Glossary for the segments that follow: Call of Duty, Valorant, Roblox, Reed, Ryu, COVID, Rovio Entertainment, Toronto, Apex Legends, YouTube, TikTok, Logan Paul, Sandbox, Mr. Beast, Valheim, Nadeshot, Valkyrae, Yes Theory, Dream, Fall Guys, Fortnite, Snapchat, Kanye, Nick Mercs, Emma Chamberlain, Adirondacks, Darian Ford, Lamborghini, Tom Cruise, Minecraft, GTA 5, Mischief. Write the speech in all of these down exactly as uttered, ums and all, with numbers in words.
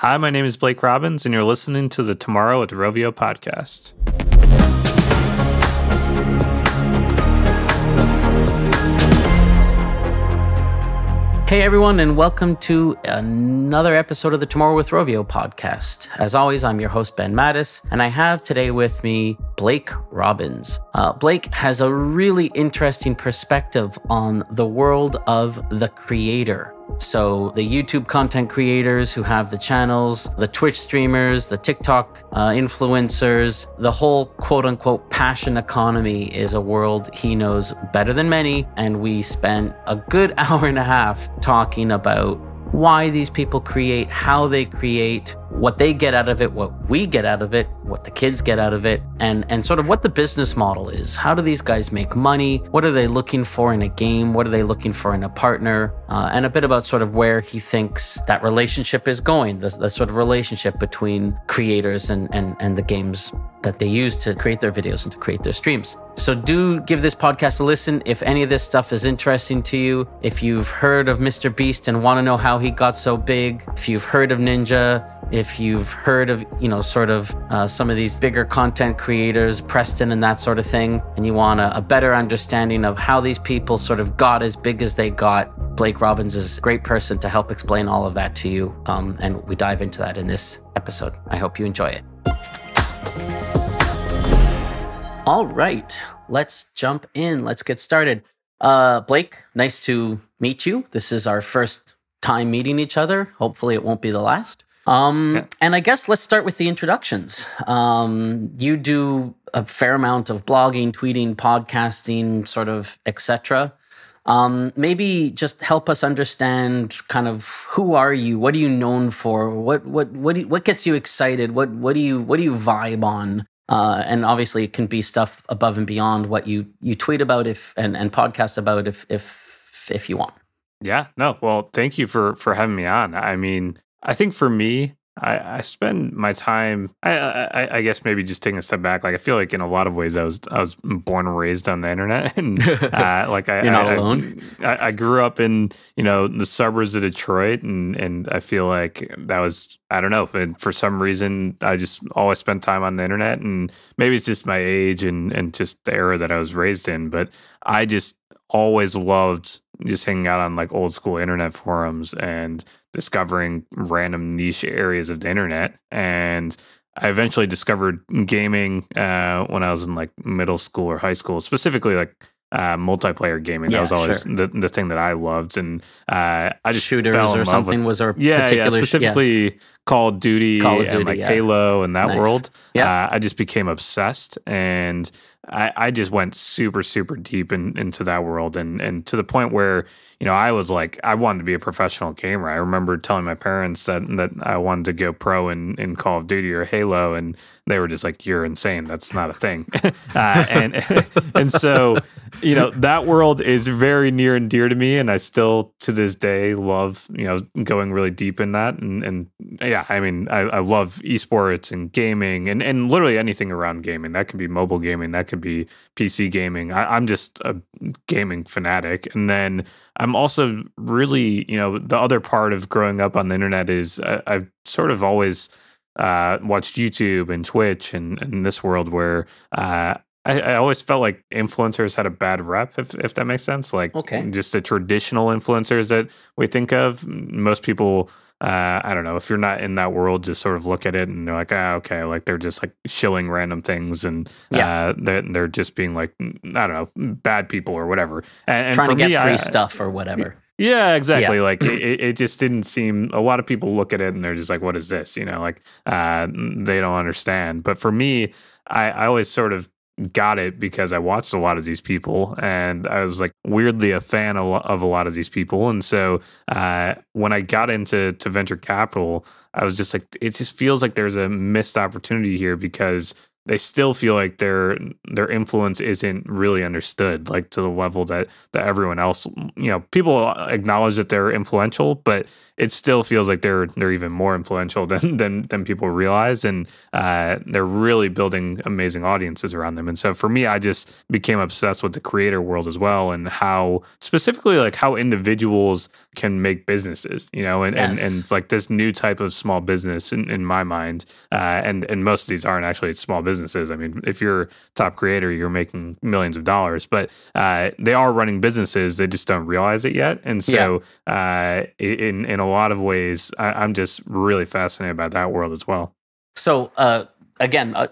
Hi, my name is Blake Robbins, and you're listening to the Tomorrow at Rovio podcast. Hey, everyone, and welcome to another episode of the Tomorrow with Rovio podcast. As always, I'm your host, Ben Mattis, and I have today with me Blake Robbins. Uh, Blake has a really interesting perspective on the world of the creator. So the YouTube content creators who have the channels, the Twitch streamers, the TikTok uh, influencers, the whole quote unquote passion economy is a world he knows better than many. And we spent a good hour and a half talking about why these people create, how they create, what they get out of it, what we get out of it, what the kids get out of it, and, and sort of what the business model is. How do these guys make money? What are they looking for in a game? What are they looking for in a partner? Uh, and a bit about sort of where he thinks that relationship is going, the, the sort of relationship between creators and, and, and the games that they use to create their videos and to create their streams. So do give this podcast a listen if any of this stuff is interesting to you. If you've heard of Mister Beast and want to know how he got so big, if you've heard of Ninja, if you've heard of, you know, sort of uh, some of these bigger content creators, Preston and that sort of thing, and you want a, a better understanding of how these people sort of got as big as they got, Blake Robbins is a great person to help explain all of that to you. Um, and we dive into that in this episode. I hope you enjoy it. All right, let's jump in. Let's get started. Uh, Blake, nice to meet you. This is our first time meeting each other. Hopefully it won't be the last. Um, okay. And I guess let's start with the introductions. Um, you do a fair amount of blogging, tweeting, podcasting, sort of, et cetera. Um, maybe just help us understand kind of who are you? What are you known for? What what what do you, what gets you excited? What what do you what do you vibe on? Uh, and obviously, it can be stuff above and beyond what you you tweet about if and and podcast about if if if you want. Yeah. No. Well, thank you for for having me on. I mean, I think for me, I, I spend my time, I, I, I guess maybe just taking a step back. Like, I feel like in a lot of ways I was I was born and raised on the internet, and uh, like I, You're not I, alone. I, I grew up in, you know, the suburbs of Detroit, and and I feel like that was, I don't know, and for some reason I just always spent time on the internet, and maybe it's just my age and and just the era that I was raised in, but I just always loved just hanging out on like old school internet forums and discovering random niche areas of the internet. And I eventually discovered gaming uh, when I was in like middle school or high school, specifically like uh, multiplayer gaming. Yeah, that was always sure. the, the thing that I loved. And uh, I just shooters fell in or love something with, was our yeah, particular yeah, specifically yeah. Call of Duty, Call of Duty and like yeah. Halo and that nice. world. Yeah, uh, I just became obsessed, and I, I just went super, super deep in, into that world, and and to the point where, you know, I was like, I wanted to be a professional gamer. I remember telling my parents that that I wanted to go pro in, in Call of Duty or Halo, and they were just like, "You're insane. That's not a thing." uh, and and so, you know, that world is very near and dear to me, and I still to this day love, you know, going really deep in that. And and yeah, I mean, I, I love esports and gaming, and and literally anything around gaming. That could be mobile gaming. That could be P C gaming. I, I'm just a gaming fanatic. And then I'm also really, you know, the other part of growing up on the internet is I, I've sort of always uh, watched YouTube and Twitch and, and this world where uh, I, I always felt like influencers had a bad rep, if, if that makes sense. Like, okay. Just the traditional influencers that we think of, most people... Uh, I don't know, if you're not in that world, just sort of look at it and they're like, ah, okay, like they're just like shilling random things, and yeah. uh, they're, they're just being like, I don't know, bad people or whatever. And, and Trying for to get me, free I, stuff or whatever. Yeah, exactly. Yeah. Like it, it just didn't seem, a lot of people look at it and they're just like, what is this? You know, like uh, they don't understand. But for me, I, I always sort of got it because I watched a lot of these people, and I was like weirdly a fan of a lot of these people. And so uh, when I got into to venture capital, I was just like, it just feels like there's a missed opportunity here, because they still feel like their their influence isn't really understood, like to the level that that everyone else, you know, people acknowledge that they're influential, but it still feels like they're they're even more influential than than than people realize, and uh, they're really building amazing audiences around them. And so for me, I just became obsessed with the creator world as well, and how specifically like how individuals can make businesses, you know, and yes. and, and it's like this new type of small business in, in my mind. Uh, and and most of these aren't actually small businesses. I mean, if you're a top creator, you're making millions of dollars, but uh, they are running businesses. They just don't realize it yet. And so yeah. uh, in in a lot of ways, I, I'm just really fascinated by that world as well. So uh, again, uh,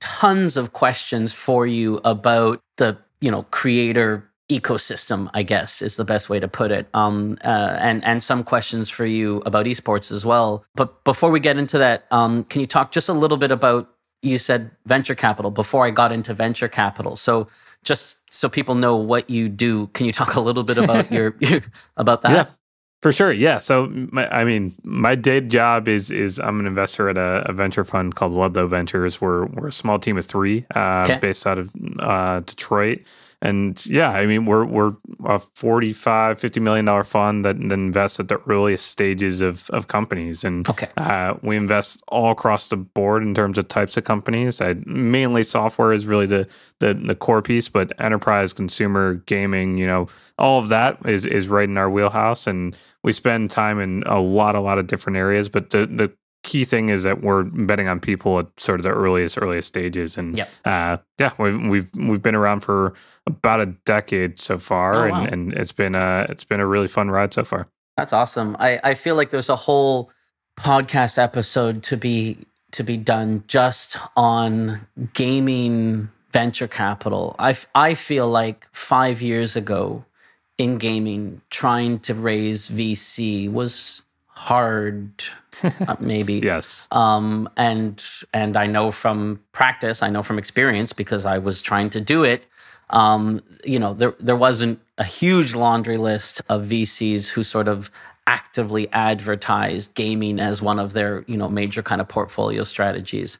tons of questions for you about the you know creator ecosystem, I guess, is the best way to put it. Um, uh, and and some questions for you about esports as well. But before we get into that, um, can you talk just a little bit about, you said venture capital before I got into venture capital. So just so people know what you do, can you talk a little bit about your about that? Yeah, for sure. Yeah. So my, I mean, my day job is is I'm an investor at a, a venture fund called Ludlow Ventures. We're we're a small team of three, uh, okay. based out of uh, Detroit. And yeah, I mean, we're we're a forty-five, fifty million dollar fund that invests at the earliest stages of of companies, and okay. uh, we invest all across the board in terms of types of companies. I, mainly software is really the, the the core piece, but enterprise, consumer, gaming, you know, all of that is is right in our wheelhouse, and we spend time in a lot a lot of different areas. But the the key thing is that we're betting on people at sort of the earliest, earliest stages. And yep. uh, yeah, we've, we've, we've been around for about a decade so far. Oh, wow. and, and it's been a, it's been a really fun ride so far. That's awesome. I, I feel like there's a whole podcast episode to be, to be done just on gaming venture capital. I, I feel like five years ago in gaming, trying to raise V C was hard, maybe. Yes. Um, and and I know from practice, I know from experience, because I was trying to do it. Um, you know, there there wasn't a huge laundry list of V Cs who sort of actively advertised gaming as one of their you know major kind of portfolio strategies.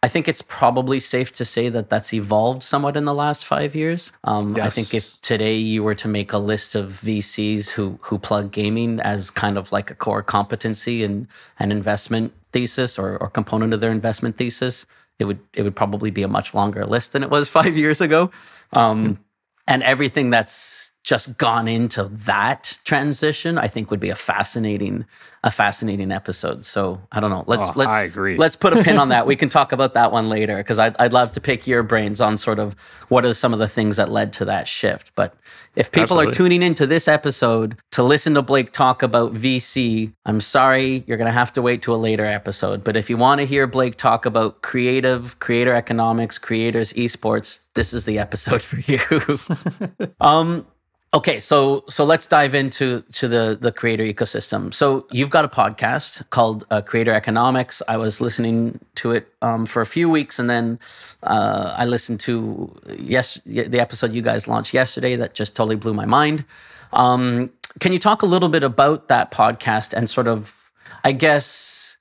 I think it's probably safe to say that that's evolved somewhat in the last five years. Um, yes. I think if today you were to make a list of V Cs who who plug gaming as kind of like a core competency and an investment thesis or, or component of their investment thesis, it would it would probably be a much longer list than it was five years ago. Um, mm-hmm. And everything that's just gone into that transition, I think, would be a fascinating. A fascinating episode. So I don't know. Let's oh, let's I agree. let's put a pin on that. We can talk about that one later, because I'd I'd love to pick your brains on sort of what are some of the things that led to that shift. But if people Absolutely. are tuning into this episode to listen to Blake talk about V C, I'm sorry, you're gonna have to wait to a later episode. But if you want to hear Blake talk about creative, creator economics, creators, esports, this is the episode for you. um. Okay, so so let's dive into to the the creator ecosystem. So you've got a podcast called uh, Creator Economics. I was listening to it um, for a few weeks, and then uh, I listened to yes the episode you guys launched yesterday that just totally blew my mind. Um, can you talk a little bit about that podcast and sort of, I guess,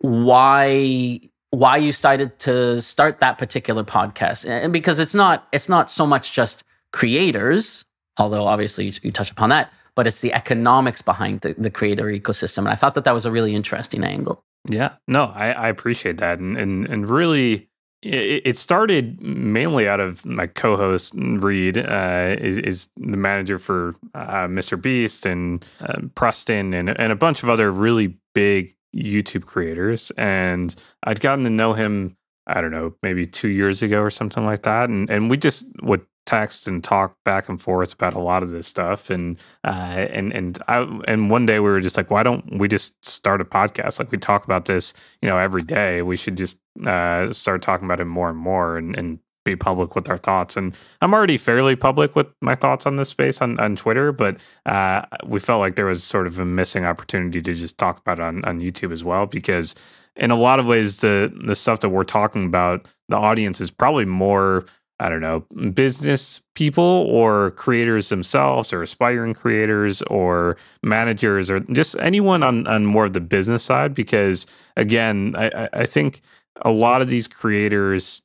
why? why you started to start that particular podcast? And because it's not it's not so much just creators, although obviously you touch upon that, but it's the economics behind the, the creator ecosystem. And I thought that that was a really interesting angle. Yeah, no, I, I appreciate that. And, and, and really, it, it started mainly out of my co-host, Reed, uh, is, is the manager for uh, Mister Beast and uh, Preston and, and a bunch of other really big YouTube creators. And I'd gotten to know him, I don't know, maybe two years ago or something like that. And, and we just would text and talk back and forth about a lot of this stuff, and uh, and and I and one day we were just like, why don't we just start a podcast? Like, we talk about this, you know, every day. We should just uh, start talking about it more and more, and, and be public with our thoughts. And I'm already fairly public with my thoughts on this space on, on Twitter, but uh, we felt like there was sort of a missing opportunity to just talk about it on on YouTube as well, because in a lot of ways, the the stuff that we're talking about, the audience is probably more, I don't know, business people or creators themselves or aspiring creators or managers or just anyone on, on more of the business side. Because again, I, I think a lot of these creators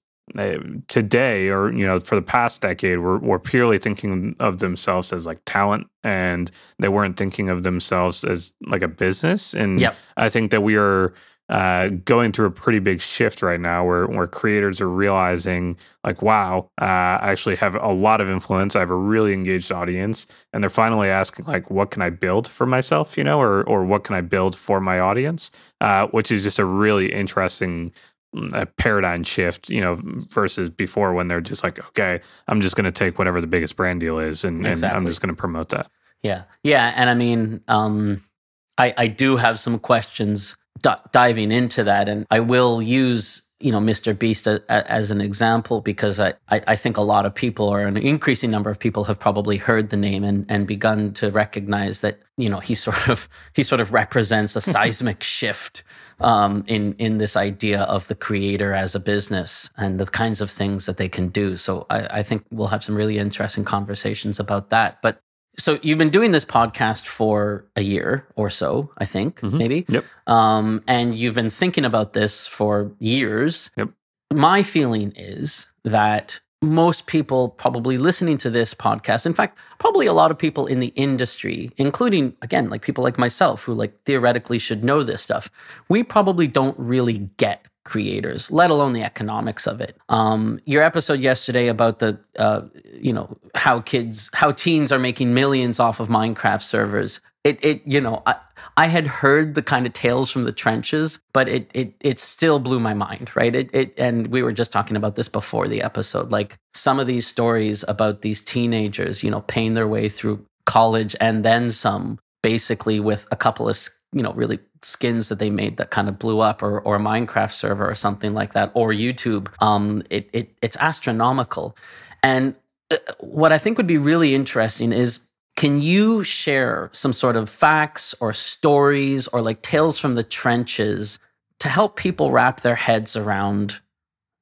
today, or you know, for the past decade, were were purely thinking of themselves as like talent, and they weren't thinking of themselves as like a business. And yep. I think that we are uh, going through a pretty big shift right now, where where creators are realizing like, wow, uh, I actually have a lot of influence. I have a really engaged audience, and they're finally asking like, what can I build for myself, you know, or or what can I build for my audience, uh, which is just a really interesting a paradigm shift, you know, versus before when they're just like, okay, I'm just going to take whatever the biggest brand deal is, and, exactly. and I'm just going to promote that. Yeah. Yeah. And I mean, um, I, I do have some questions d diving into that, and I will use, you know, Mister Beast a, a, as an example, because I, I, I think a lot of people, or an increasing number of people, have probably heard the name and, and begun to recognize that, you know, he sort of, he sort of represents a seismic shift um, in, in this idea of the creator as a business and the kinds of things that they can do. So I, I think we'll have some really interesting conversations about that. But so you've been doing this podcast for a year or so, I think, mm-hmm. maybe. Yep. Um, and you've been thinking about this for years. Yep. My feeling is that most people probably listening to this podcast, in fact, probably a lot of people in the industry, including, again, like people like myself who like theoretically should know this stuff, we probably don't really get creators, let alone the economics of it. Um, your episode yesterday about the, uh, you know, how kids, how teens are making millions off of Minecraft servers. It, it, you know, I, I had heard the kind of tales from the trenches, but it, it, it still blew my mind, right? It, it, and we were just talking about this before the episode. Like some of these stories about these teenagers, you know, paying their way through college and then some, basically with a couple of, you know, really skins that they made that kind of blew up, or or a Minecraft server or something like that, or YouTube. Um, it it it's astronomical, and what I think would be really interesting is, can you share some sort of facts or stories or like tales from the trenches to help people wrap their heads around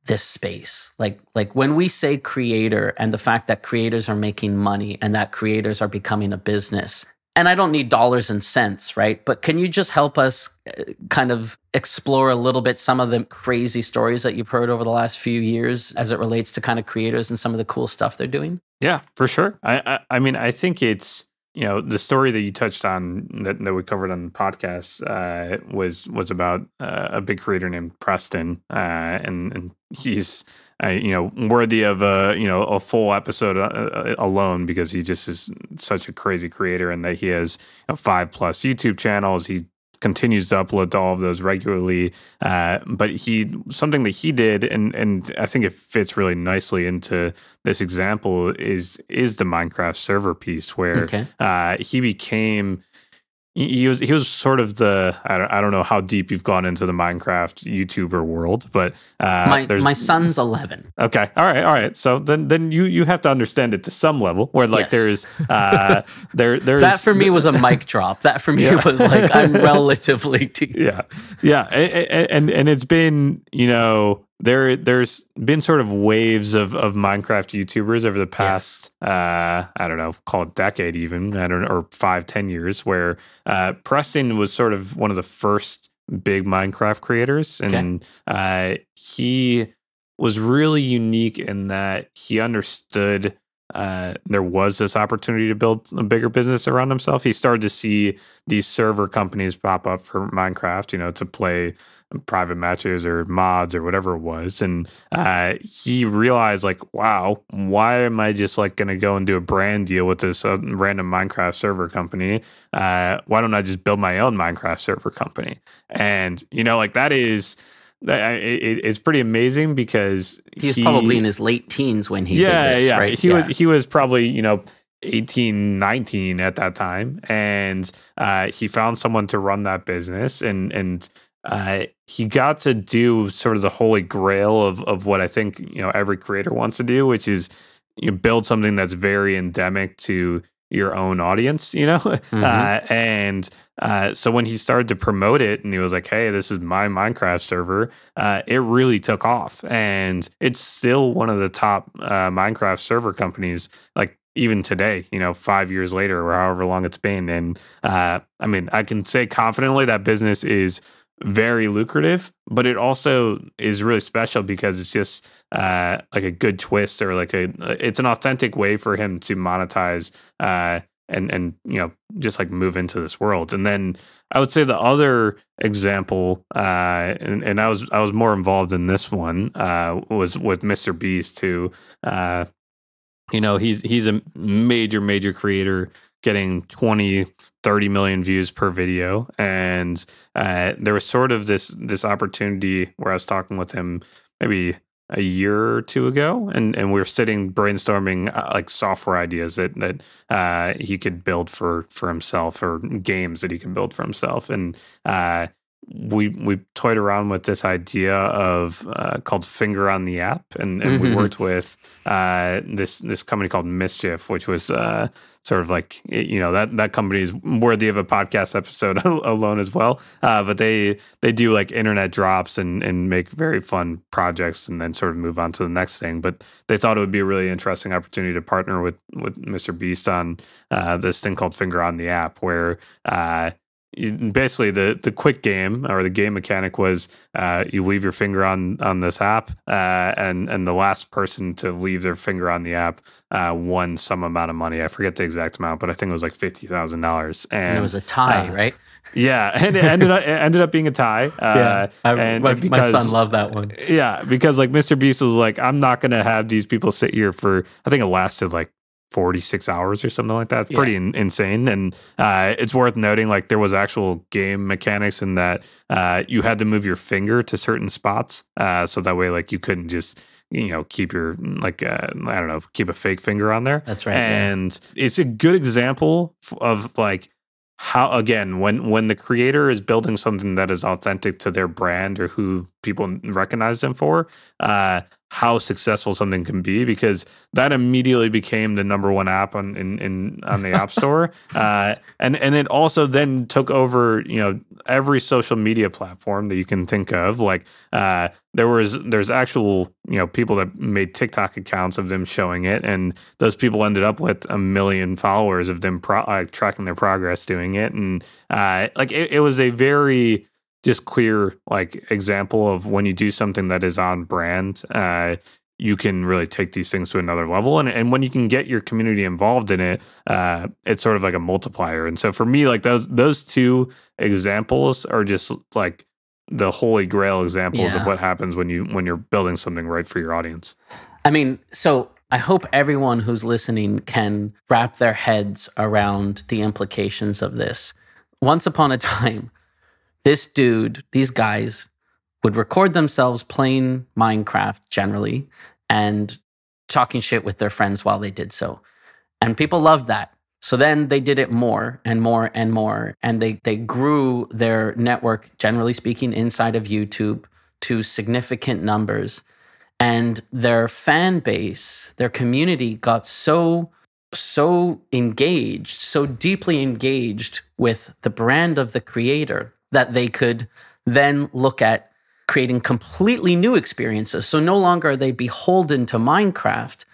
this space? Like like when we say creator and the fact that creators are making money and that creators are becoming a business. And I don't need dollars and cents, right? But can you just help us kind of explore a little bit some of the crazy stories that you've heard over the last few years as it relates to kind of creators and some of the cool stuff they're doing? Yeah, for sure. I, I, I mean, I think it's, you know, the story that you touched on that, that we covered on the podcast uh, was was about uh, a big creator named Preston, uh, and and he's. Uh, you know, worthy of a you know a full episode uh, alone, because he just is such a crazy creator, and that he has you know, five plus YouTube channels. He continues to upload to all of those regularly. Uh, but he something that he did, and and I think it fits really nicely into this example is is the Minecraft server piece, where okay. uh, he became. He was he was sort of the I don't I don't know how deep you've gone into the Minecraft YouTuber world, but uh, my my son's eleven. Okay, all right, all right. So then then you you have to understand it to some level, where like yes. there's uh, there there's that for me was a mic drop. That for me yeah. was like I'm relatively deep. Yeah, yeah, and, and and it's been you know. There, there's been sort of waves of, of Minecraft YouTubers over the past, yes. uh, I don't know, call it decade even, I don't or five, ten years, where uh, Preston was sort of one of the first big Minecraft creators. And okay. uh, he was really unique in that he understood uh, there was this opportunity to build a bigger business around himself. He started to see these server companies pop up for Minecraft, you know, to play private matches or mods or whatever it was. And uh, he realized like, wow, why am I just like going to go and do a brand deal with this uh, random Minecraft server company? Uh, why don't I just build my own Minecraft server company? And, you know, like that is, that, it, it's pretty amazing because he was he, probably in his late teens when he yeah, did this, yeah. right? He yeah. was, he was probably, you know, eighteen, nineteen at that time. And uh, he found someone to run that business, and, and, Uh, he got to do sort of the holy grail of of what I think you know every creator wants to do, which is you know, build something that's very endemic to your own audience, you know. Mm-hmm. uh, and uh, so when he started to promote it, and he was like, "Hey, this is my Minecraft server," uh, it really took off, and it's still one of the top uh, Minecraft server companies, like. Even today, you know, five years later or however long it's been. And uh, I mean, I can say confidently that business is very lucrative, but it also is really special because it's just uh, like a good twist, or like a, it's an authentic way for him to monetize uh, and, and, you know, just like move into this world. And then I would say the other example, uh, and, and I was, I was more involved in this one, uh, was with Mister Beast, who, uh, you know, he's, he's a major, major creator, getting twenty, thirty million views per video. And uh, there was sort of this, this opportunity where I was talking with him maybe a year or two ago, and, and we were sitting brainstorming uh, like software ideas that, that uh, he could build for, for himself, or games that he could build for himself. And uh, we, we toyed around with this idea of uh, called Finger on the App. And, and mm-hmm. we worked with uh, this, this company called Mischief, which was uh, sort of like, you know, that, that company is worthy of a podcast episode alone as well. Uh, but they, they do like internet drops and, and make very fun projects and then sort of move on to the next thing. But they thought it would be a really interesting opportunity to partner with, with Mister Beast on uh, this thing called Finger on the App, where, uh, basically the the quick game, or the game mechanic, was uh you leave your finger on on this app, uh and and the last person to leave their finger on the app uh won some amount of money. I forget the exact amount, but I think it was like fifty thousand dollars, and it was a tie, uh, right? Yeah, and it ended up, it ended up being a tie. Uh, yeah, I, and my, because, my son loved that one. Yeah, because like Mister Beast was like, I'm not gonna have these people sit here for, I think it lasted like forty-six hours or something like that. It's yeah. pretty in, insane. And uh, it's worth noting, like, there was actual game mechanics in that uh, you had to move your finger to certain spots. Uh, so that way, like, you couldn't just, you know, keep your, like, uh, I don't know, keep a fake finger on there. That's right. And yeah. it's a good example of, like, how, again, when, when the creator is building something that is authentic to their brand or who people recognize them for, uh, how successful something can be, because that immediately became the number one app on in, in on the App Store, uh, and and it also then took over, you know, every social media platform that you can think of. Like uh, there was there's actual, you know, people that made TikTok accounts of them showing it, and those people ended up with a million followers of them pro uh, tracking their progress doing it, and uh, like it, it was a very just clear like example of when you do something that is on brand, uh, you can really take these things to another level. And, and when you can get your community involved in it, uh, it's sort of like a multiplier. And so for me, like those, those two examples are just like the holy grail examples yeah. of what happens when you, when you're building something right for your audience. I mean, so I hope everyone who's listening can wrap their heads around the implications of this. Once upon a time, this dude, these guys would record themselves playing Minecraft generally and talking shit with their friends while they did so. And people loved that. So then they did it more and more and more. And they, they grew their network, generally speaking, inside of YouTube to significant numbers. And their fan base, their community got so... so engaged, so deeply engaged with the brand of the creator that they could then look at creating completely new experiences. So no longer are they beholden to Minecraft,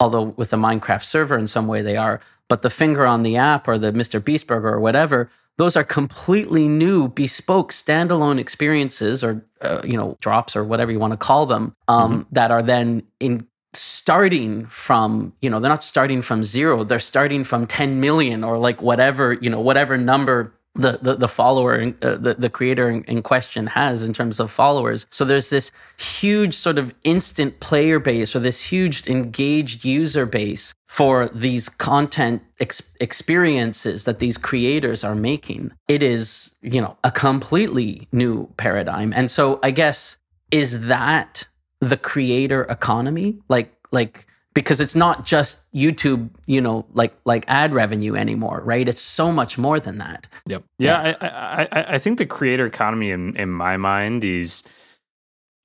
although with a Minecraft server in some way they are, but the Finger on the App or the Mister Beast Burger or whatever, those are completely new, bespoke, standalone experiences or, uh, you know, drops or whatever you want to call them, um, mm-hmm. that are then in starting from, you know, they're not starting from zero, they're starting from ten million or like whatever, you know, whatever number The, the, the follower, uh, the, the creator in, in question has in terms of followers. So there's this huge sort of instant player base or this huge engaged user base for these content ex experiences that these creators are making. It is, you know, a completely new paradigm. And so I guess, is that the creator economy? Like, like, because it's not just YouTube, you know, like like ad revenue anymore, right? It's so much more than that. Yep. Yeah, yeah. I, I I think the creator economy in, in my mind is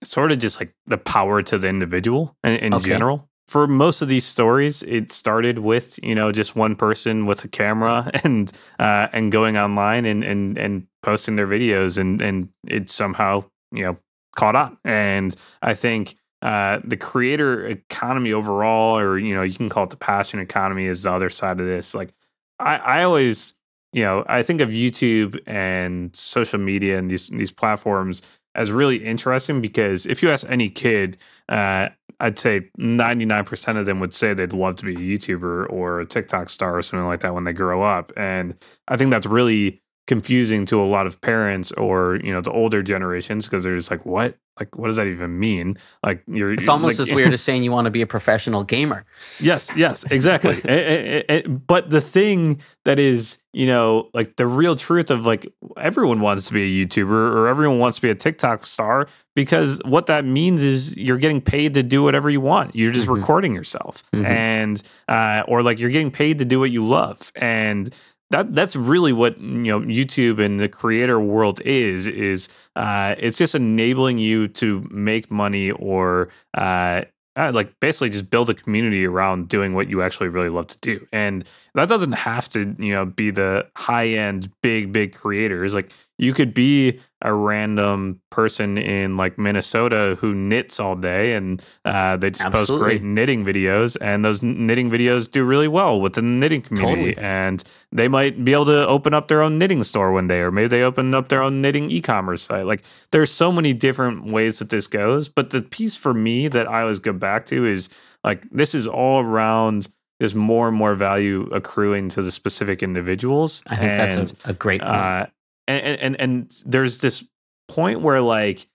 sort of just like the power to the individual in, in okay. general. For most of these stories, it started with, you know, just one person with a camera and uh, and going online and and and posting their videos, and and it somehow, you know, caught on. And I think Uh, the creator economy overall, or, you know, you can call it the passion economy, is the other side of this. Like I, I always you know, I think of YouTube and social media and these these platforms as really interesting because if you ask any kid, uh, I'd say ninety-nine percent of them would say they'd love to be a YouTuber or a TikTok star or something like that when they grow up. And I think that's really confusing to a lot of parents or, you know, the older generations, because they're just like, what? Like, what does that even mean? Like, you're it's almost like, as weird as saying you want to be a professional gamer. Yes, yes, exactly. it, it, it, but the thing that is, you know, like the real truth of like everyone wants to be a YouTuber or everyone wants to be a TikTok star, because what that means is you're getting paid to do whatever you want. You're just mm-hmm. recording yourself mm-hmm. and uh, or like you're getting paid to do what you love. And That that's really what, you know, YouTube and the creator world is, is uh, it's just enabling you to make money or uh, like basically just build a community around doing what you actually really love to do. And that doesn't have to, you know, be the high end, big, big creators. Like you could be a random person in like Minnesota who knits all day and uh, they just Absolutely. post great knitting videos, and those knitting videos do really well with the knitting community. Totally. And they might be able to open up their own knitting store one day, or maybe they open up their own knitting e-commerce site. Like there's so many different ways that this goes. But the piece for me that I always go back to is like, this is all around is more and more value accruing to the specific individuals. I think and, that's a, a great point. Uh, and, and, and there's this point where like,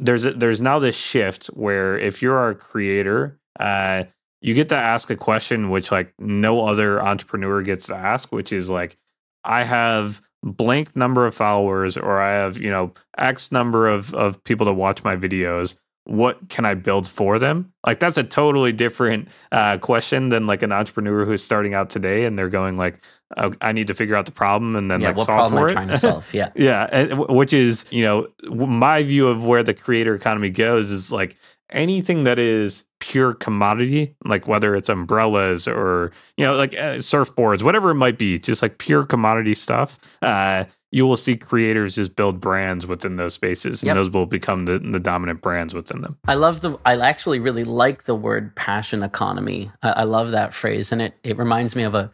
there's, a, there's now this shift where if you're a creator, uh, you get to ask a question which like no other entrepreneur gets to ask, which is like, I have blank number of followers, or I have, you know, X number of, of people to watch my videos. What can I build for them? Like that's a totally different uh, question than like an entrepreneur who's starting out today and they're going like, oh, I need to figure out the problem and then yeah, like what solve problem for it. Trying to solve. Yeah, yeah, and, which is, you know, my view of where the creator economy goes is like anything that is pure commodity, like whether it's umbrellas or, you know, like uh, surfboards, whatever it might be, just like pure commodity stuff. Uh, you will see creators just build brands within those spaces, and yep. those will become the, the dominant brands within them. I love the, I actually really like the word passion economy. I, I love that phrase. And it, it reminds me of a,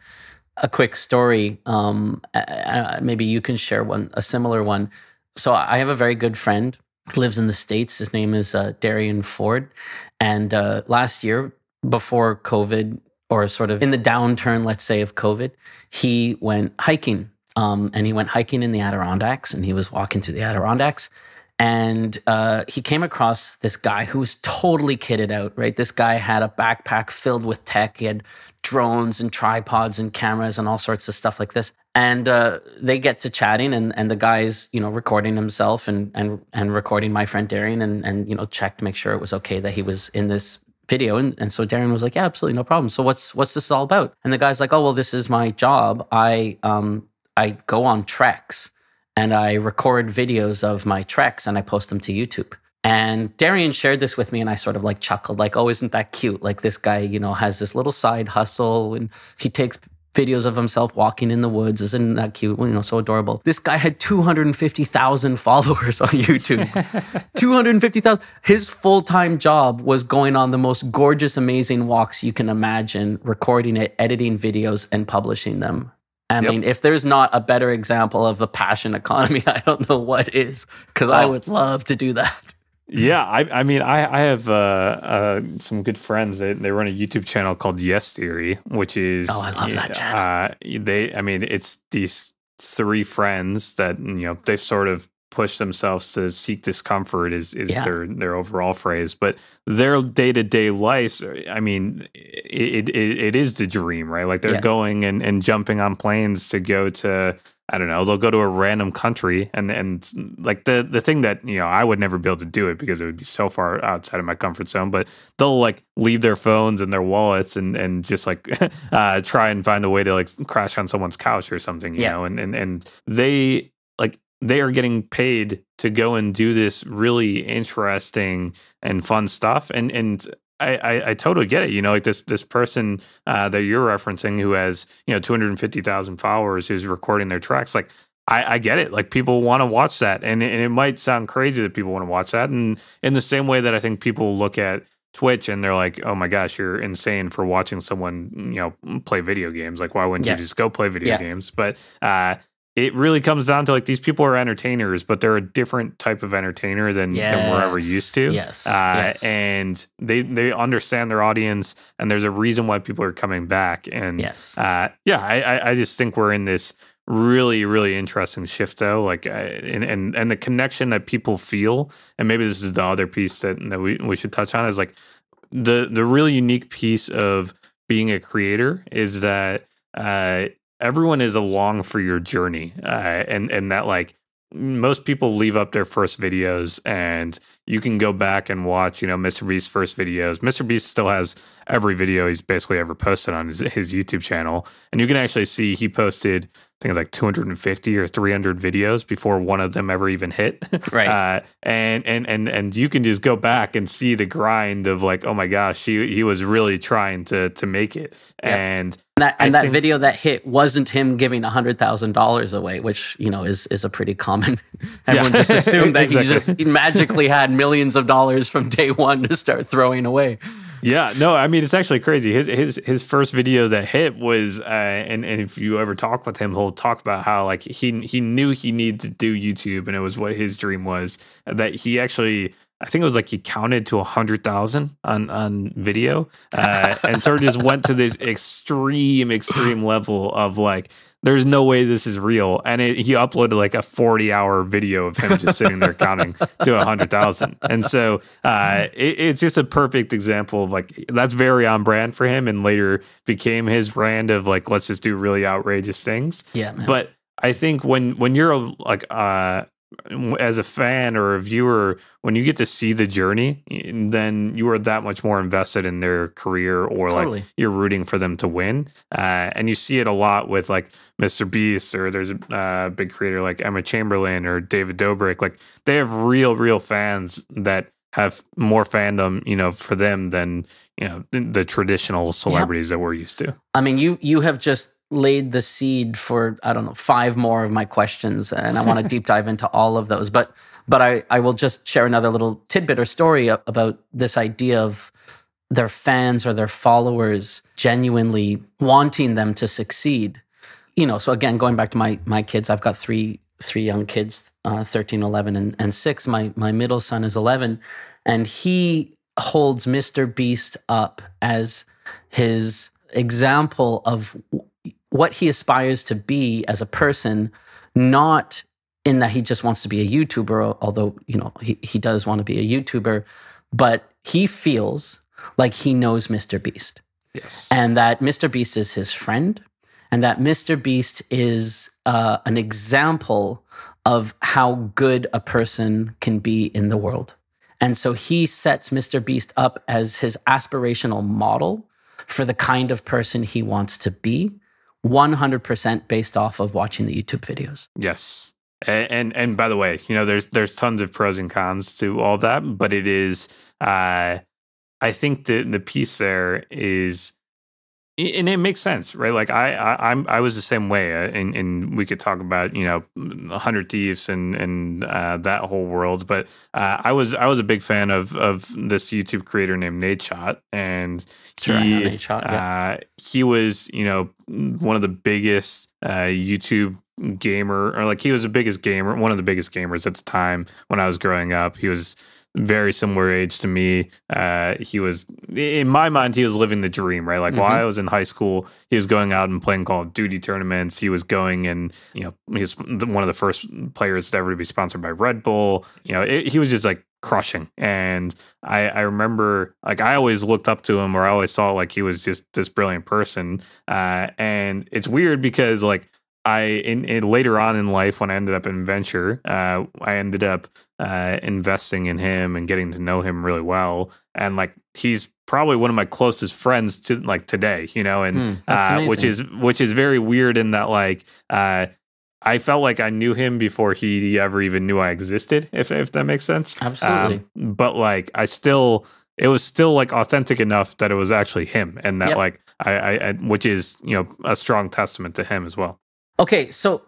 a quick story. Um, uh, maybe you can share one, a similar one. So I have a very good friend who lives in the States. His name is uh, Darian Ford. And uh, last year before COVID, or sort of in the downturn, let's say, of COVID, he went hiking. Um, and he went hiking in the Adirondacks, and he was walking through the Adirondacks, and uh, he came across this guy who was totally kitted out, right? This guy had a backpack filled with tech. He had drones and tripods and cameras and all sorts of stuff like this. And uh, they get to chatting, and, and the guy's, you know, recording himself and and and recording my friend Darian, and, and you know, checked to make sure it was okay that he was in this video. And, and so Darian was like, yeah, absolutely, no problem. So what's, what's this all about? And the guy's like, oh, well, this is my job. I... Um, I go on treks and I record videos of my treks and I post them to YouTube. And Darian shared this with me, and I sort of like chuckled, like, oh, isn't that cute? Like this guy, you know, has this little side hustle and he takes videos of himself walking in the woods. Isn't that cute? Well, you know, so adorable. This guy had two hundred fifty thousand followers on YouTube. two hundred fifty thousand. His full-time job was going on the most gorgeous, amazing walks you can imagine, recording it, editing videos, and publishing them. I mean, yep. if there's not a better example of the passion economy, I don't know what is, because I would love to do that. Yeah, I, I mean, I, I have uh, uh, some good friends that they run a YouTube channel called Yes Theory, which is oh, I love that channel. Uh, they, I mean, it's these three friends that, you know, they've sort of pushed themselves to seek discomfort is is yeah. their their overall phrase, but their day-to-day lives, I mean, it, it it is the dream, right? Like they're yeah. going and, and jumping on planes to go to, I don't know, they'll go to a random country, and and like the the thing that, you know, I would never be able to do it because it would be so far outside of my comfort zone, but they'll like leave their phones and their wallets and and just like uh try and find a way to like crash on someone's couch or something, you yeah. know, and and and they like they are getting paid to go and do this really interesting and fun stuff. And and I, I, I totally get it. You know, like this this person uh, that you're referencing who has, you know, two hundred fifty thousand followers, who's recording their tracks. Like, I, I get it. Like, people want to watch that. And, and it might sound crazy that people want to watch that. And in the same way that I think people look at Twitch and they're like, oh my gosh, you're insane for watching someone, you know, play video games. Like, why wouldn't yeah. you just go play video yeah. games? But uh, it really comes down to like, these people are entertainers, but they're a different type of entertainer than, yes. than we're ever used to. Yes. Uh, yes. And they, they understand their audience, and there's a reason why people are coming back. And yes. uh, yeah, I, I just think we're in this really, really interesting shift though. Like, uh, and, and, and the connection that people feel, and maybe this is the other piece that, that we, we should touch on, is like the, the really unique piece of being a creator is that, uh, everyone is along for your journey. Uh, and, and that like most people leave up their first videos, and you can go back and watch, you know, Mister Beast's first videos. Mister Beast still has every video he's basically ever posted on his, his YouTube channel. And you can actually see he posted, I think it's like two hundred fifty or three hundred videos before one of them ever even hit. Right. Uh, and, and, and, and you can just go back and see the grind of like, oh my gosh, he, he was really trying to, to make it. Yeah. And, and that, and that video that hit wasn't him giving a hundred thousand dollars away, which, you know, is, is a pretty common, everyone yeah. just assumed that exactly. he just he magically had millions of dollars from day one to start throwing away. Yeah, no, I mean, it's actually crazy. His his his first video that hit was, uh, and, and if you ever talk with him, he'll talk about how like he he knew he needed to do YouTube, and it was what his dream was, that he actually, I think it was like he counted to one hundred thousand on, on video, uh, and sort of just went to this extreme, extreme level of like, there's no way this is real. And it, he uploaded like a forty hour video of him just sitting there counting to one hundred thousand. And so uh, it, it's just a perfect example of like, that's very on brand for him, and later became his brand of like, let's just do really outrageous things. Yeah, man. But I think when, when you're like, uh, as a fan or a viewer, when you get to see the journey, then you are that much more invested in their career, or totally. Like you're rooting for them to win. Uh, and you see it a lot with like Mister Beast, or there's a uh, big creator like Emma Chamberlain or David Dobrik. Like they have real, real fans that have more fandom, you know, for them than, you know, the traditional celebrities yeah. that we're used to. I mean, you, you have just laid the seed for, I don't know, five more of my questions, and I want to deep dive into all of those. But but I, I will just share another little tidbit or story about this idea of their fans or their followers genuinely wanting them to succeed. You know, so again, going back to my my kids, I've got three three young kids, uh, thirteen, eleven, and six. My, my middle son is eleven, and he holds Mister Beast up as his example of what he aspires to be as a person, not in that he just wants to be a YouTuber, although, you know, he, he does want to be a YouTuber, but he feels like he knows Mister Beast. Yes. And that Mister Beast is his friend, and that Mister Beast is uh, an example of how good a person can be in the world. And so he sets Mister Beast up as his aspirational model for the kind of person he wants to be, one hundred percent based off of watching the YouTube videos. Yes. And, and and by the way, you know, there's there's tons of pros and cons to all that, but it is, uh, I think the the piece there is, and it makes sense, right? Like I, I I'm I was the same way, and and we could talk about, you know, one hundred Thieves and and uh, that whole world, but uh, I was I was a big fan of of this YouTube creator named Nadeshot, and he sure, I know Nadeshot, yeah. uh, he was, you know, one of the biggest uh, YouTube gamer, or like he was the biggest gamer, one of the biggest gamers at the time when I was growing up. He was very similar age to me. Uh, he was, in my mind, he was living the dream, right? Like mm-hmm. while I was in high school, he was going out and playing Call of Duty tournaments. He was going and, you know, he's one of the first players to ever be sponsored by Red Bull. You know, it, he was just like crushing. And I, I remember, like, I always looked up to him, or I always saw like he was just this brilliant person. Uh, and it's weird because like, I in, in later on in life, when I ended up in venture, uh, I ended up uh, investing in him and getting to know him really well. And like he's probably one of my closest friends to like today, you know, and mm, uh, which is which is very weird in that like uh, I felt like I knew him before he ever even knew I existed, if if that makes sense. Absolutely. Um, but like I still, it was still like authentic enough that it was actually him, and that yep. like I, I, I which is, you know, a strong testament to him as well. Okay, so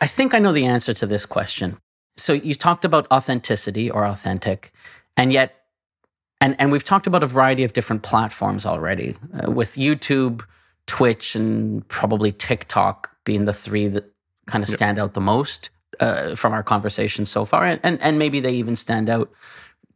I think I know the answer to this question. So you talked about authenticity or authentic, and yet And, and we've talked about a variety of different platforms already, uh, with YouTube, Twitch, and probably TikTok being the three that kind of stand yep. out the most uh, from our conversation so far. And, and, and maybe they even stand out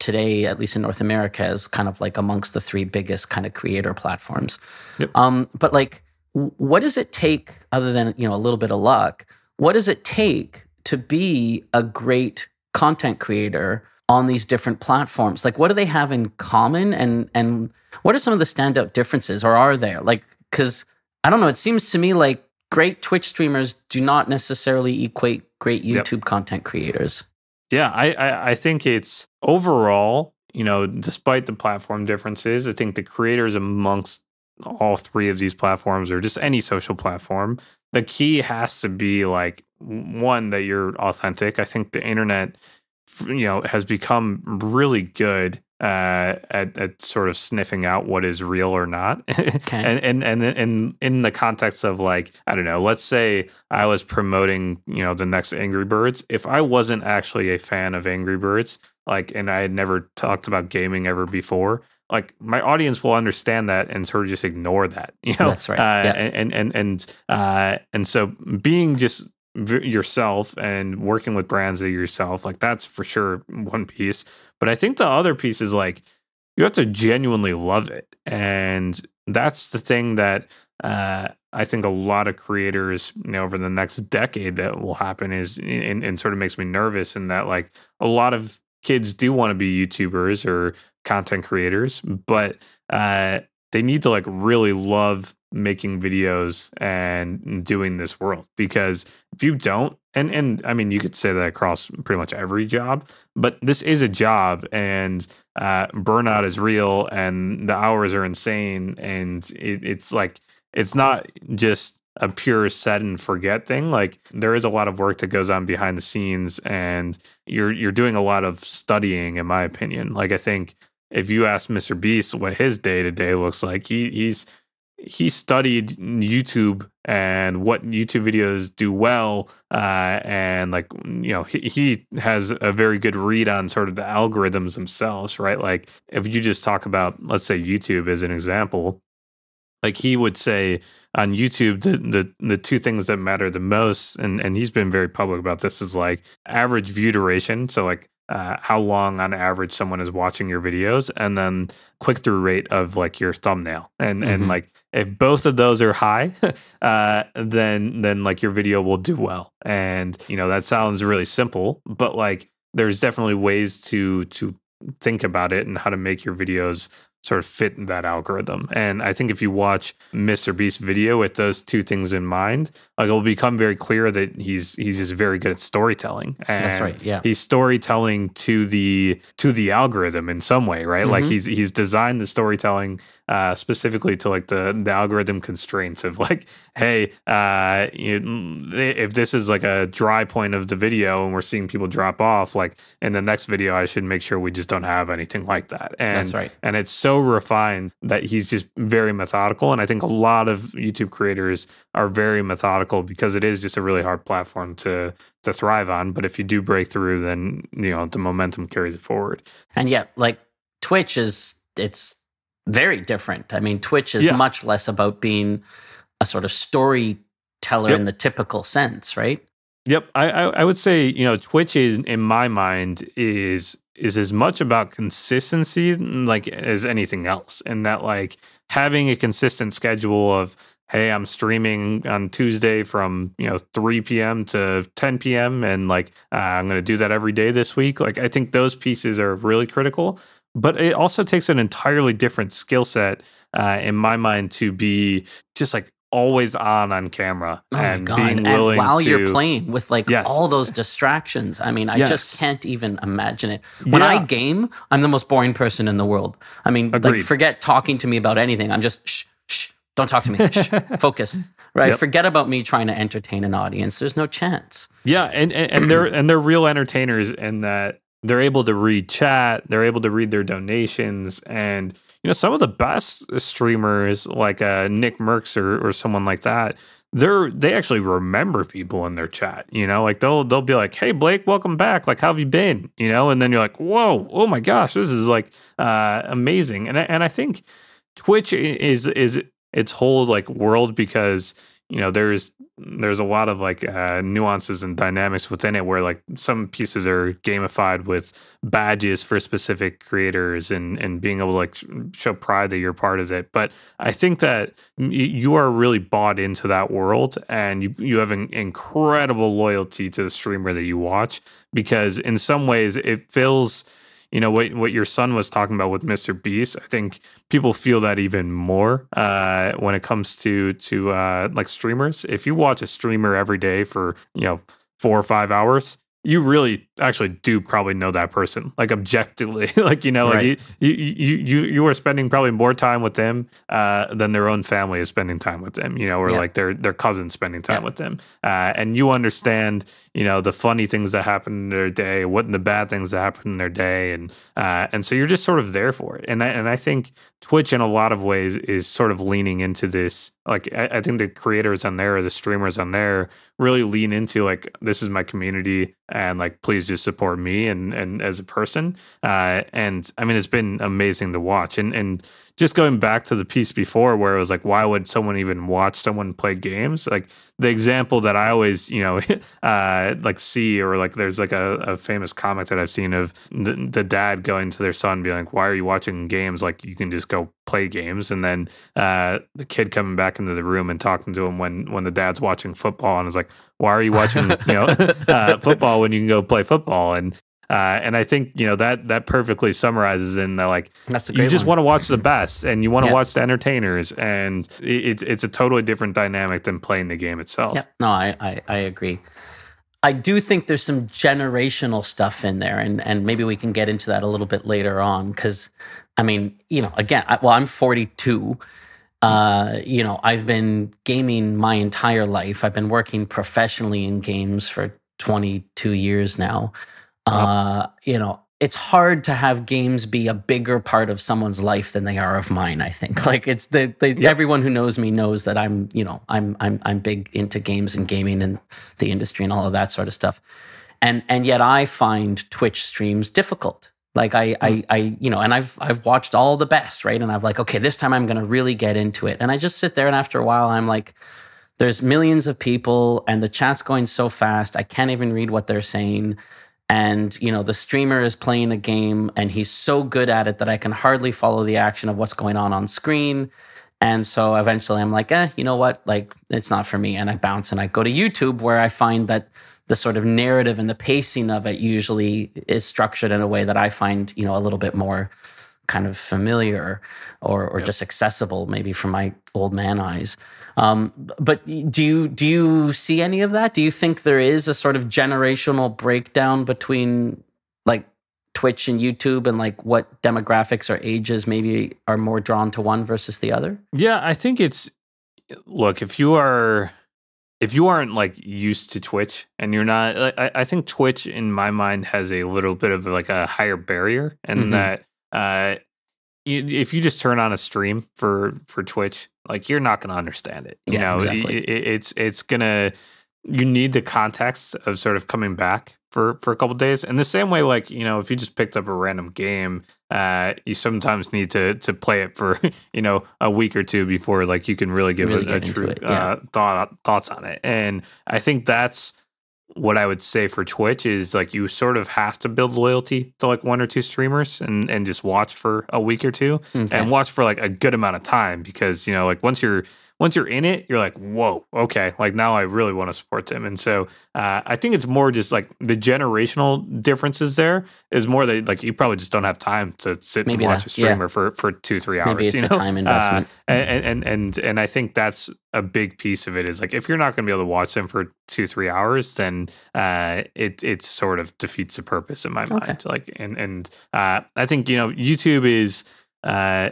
today, at least in North America, as kind of like amongst the three biggest kind of creator platforms. Yep. Um, but like, what does it take, other than, you know, a little bit of luck, what does it take to be a great content creator on these different platforms? Like, what do they have in common, and and what are some of the standout differences, or are there? Like, because I don't know, it seems to me like great Twitch streamers do not necessarily equate great YouTube yep. content creators. Yeah, I, I I think it's overall, you know, despite the platform differences, I think the creators amongst all three of these platforms, or just any social platform, the key has to be like, one, that you're authentic. I think the internet, you know, has become really good uh, at, at sort of sniffing out what is real or not. Okay. and, and, and, and in the context of like, I don't know, let's say I was promoting, you know, the next Angry Birds. If I wasn't actually a fan of Angry Birds, like, and I had never talked about gaming ever before, like, my audience will understand that and sort of just ignore that, you know? That's right. Uh, yeah. And, and, and, uh, and so being just yourself and working with brands of yourself, like, that's for sure one piece. But I think the other piece is like, you have to genuinely love it. And that's the thing that uh, I think a lot of creators, you know, over the next decade that will happen is, and, and sort of makes me nervous, in that like, a lot of kids do want to be YouTubers or content creators, but uh, they need to like really love making videos and doing this world, because if you don't, and and I mean, you could say that across pretty much every job, but this is a job, and uh, burnout is real, and the hours are insane, and it, it's like, it's not just a pure set and forget thing. Like, there is a lot of work that goes on behind the scenes, and you're you're doing a lot of studying, in my opinion. Like, I think if you ask Mister Beast what his day-to-day looks like, he he's he studied YouTube and what YouTube videos do well, uh, and like, you know, he, he has a very good read on sort of the algorithms themselves, right? Like, if you just talk about, let's say, YouTube as an example, like, he would say on YouTube, the, the, the two things that matter the most, and, and he's been very public about this, is like average view duration. So like, uh, how long on average someone is watching your videos, and then click through rate of like your thumbnail. And, mm-hmm. and like, if both of those are high, uh, then, then like your video will do well. And, you know, that sounds really simple, but like, there's definitely ways to, to think about it and how to make your videos sort of fit that algorithm. And I think if you watch Mister Beast's video with those two things in mind, like, it'll become very clear that he's he's just very good at storytelling. And that's right. Yeah. He's storytelling to the to the algorithm in some way, right? Mm-hmm. Like, he's he's designed the storytelling uh specifically to like the, the algorithm constraints of like, hey, uh you, if this is like a dry point of the video and we're seeing people drop off, like, in the next video I should make sure we just don't have anything like that. And that's right. And it's so refined that he's just very methodical. And I think a lot of YouTube creators are very methodical, because it is just a really hard platform to to thrive on. But if you do break through, then, you know, the momentum carries it forward. And yet, like, Twitch is, it's very different. I mean, Twitch is yeah. much less about being a sort of storyteller yep. in the typical sense, right? Yep. I, I, I would say, you know, Twitch is, in my mind, is... is as much about consistency like as anything else, and that like having a consistent schedule of, hey, I'm streaming on Tuesday from, you know, three P M to ten P M and like uh, I'm going to do that every day this week. Like, I think those pieces are really critical, but it also takes an entirely different skill set uh, in my mind to be just like always on on camera oh and God. being willing and while to, you're playing with like yes. all those distractions. I mean, I yes. just can't even imagine it. When yeah. I game, I'm the most boring person in the world. I mean, Agreed. like, forget talking to me about anything. I'm just, shh, shh, don't talk to me, shh, focus, right? Yep. Forget about me trying to entertain an audience. There's no chance. Yeah, and and, and they're and they're real entertainers in that they're able to read chat, they're able to read their donations, and you know, some of the best streamers, like uh, Nick Mercs or, or someone like that, they're they actually remember people in their chat, you know, like they'll they'll be like, hey Blake, welcome back, like how have you been, you know, and then you're like, whoa, oh my gosh, this is like uh amazing. And and I think Twitch is is its whole like world because, you know, there's there's a lot of like uh, nuances and dynamics within it where like some pieces are gamified with badges for specific creators and and being able to like show pride that you're part of it. But I think that you are really bought into that world and you, you have an incredible loyalty to the streamer that you watch, because in some ways it feels, you know, what what your son was talking about with Mister Beast, I think people feel that even more uh, when it comes to to uh, like streamers. If you watch a streamer every day for, you know, four or five hours, you really actually do probably know that person, like objectively, like, you know, right. like you, you you you are spending probably more time with them uh, than their own family is spending time with them, you know, or yeah. like their their cousin spending time yeah. with them, uh, and you understand, you know, the funny things that happen in their day, what and the bad things that happen in their day, and uh, and so you're just sort of there for it. And I, and I think Twitch in a lot of ways is sort of leaning into this. Like I, I think the creators on there or the streamers on there really lean into like, this is my community and like please just support me and and as a person. Uh, and I mean, it's been amazing to watch. And and just going back to the piece before where it was like, why would someone even watch someone play games? Like the example that I always, you know, uh, like see, or like there's like a, a famous comment that I've seen of the, the dad going to their son being like, why are you watching games? Like you can just go play games. And then uh, the kid coming back into the room and talking to him when, when the dad's watching football and is like, why are you watching, you know, uh, football when you can go play football? And Uh, and I think, you know, that that perfectly summarizes in the, like, That's a great you just want to watch the best and you want to yep. watch the entertainers. And it's it's a totally different dynamic than playing the game itself. Yep. No, I, I, I agree. I do think there's some generational stuff in there. And, and maybe we can get into that a little bit later on, because, I mean, you know, again, I, well, I'm forty-two. Uh, you know, I've been gaming my entire life. I've been working professionally in games for twenty-two years now. Uh, you know, it's hard to have games be a bigger part of someone's life than they are of mine, I think. Like it's the, the yeah. everyone who knows me knows that I'm, you know, I'm I'm I'm big into games and gaming and the industry and all of that sort of stuff. And and yet I find Twitch streams difficult. Like I I I you know, and I've I've watched all the best, right? And I've like, okay, this time I'm going to really get into it. And I just sit there and after a while I'm like, there's millions of people and the chat's going so fast. I can't even read what they're saying. And, you know, the streamer is playing a game and he's so good at it that I can hardly follow the action of what's going on on screen. And so eventually I'm like, eh, you know what? Like, it's not for me. And I bounce and I go to YouTube, where I find that the sort of narrative and the pacing of it usually is structured in a way that I find, you know, a little bit more kind of familiar or, or yep. just accessible maybe for my old man eyes. Um, but do you, do you see any of that? Do you think there is a sort of generational breakdown between like Twitch and YouTube and like what demographics or ages maybe are more drawn to one versus the other? Yeah, I think it's, look, if you are, if you aren't like used to Twitch and you're not, like, I, I think Twitch in my mind has a little bit of like a higher barrier and mm-hmm. that, Uh, if you just turn on a stream for for Twitch, like you're not going to understand it. You yeah, know, exactly. it, it, it's it's gonna. You need the context of sort of coming back for for a couple of days. And the same way, like, you know, if you just picked up a random game, uh, you sometimes need to to play it for you know a week or two before like you can really give really a, a true yeah. uh, thought thoughts on it. And I think that's what I would say for Twitch is like you sort of have to build loyalty to like one or two streamers and and just watch for a week or two okay. and watch for like a good amount of time, because, you know, like once you're once you're in it, you're like, whoa, okay, like now I really want to support them. And so uh, I think it's more just like the generational differences there is more that like you probably just don't have time to sit Maybe and watch that, a streamer yeah. for, for two, three hours. Maybe it's you know? the time investment. Uh, and, and, and, and I think that's a big piece of it is like if you're not going to be able to watch them for two, three hours, then uh, it it sort of defeats the purpose in my okay. mind. Like And, and uh, I think, you know, YouTube is... Uh,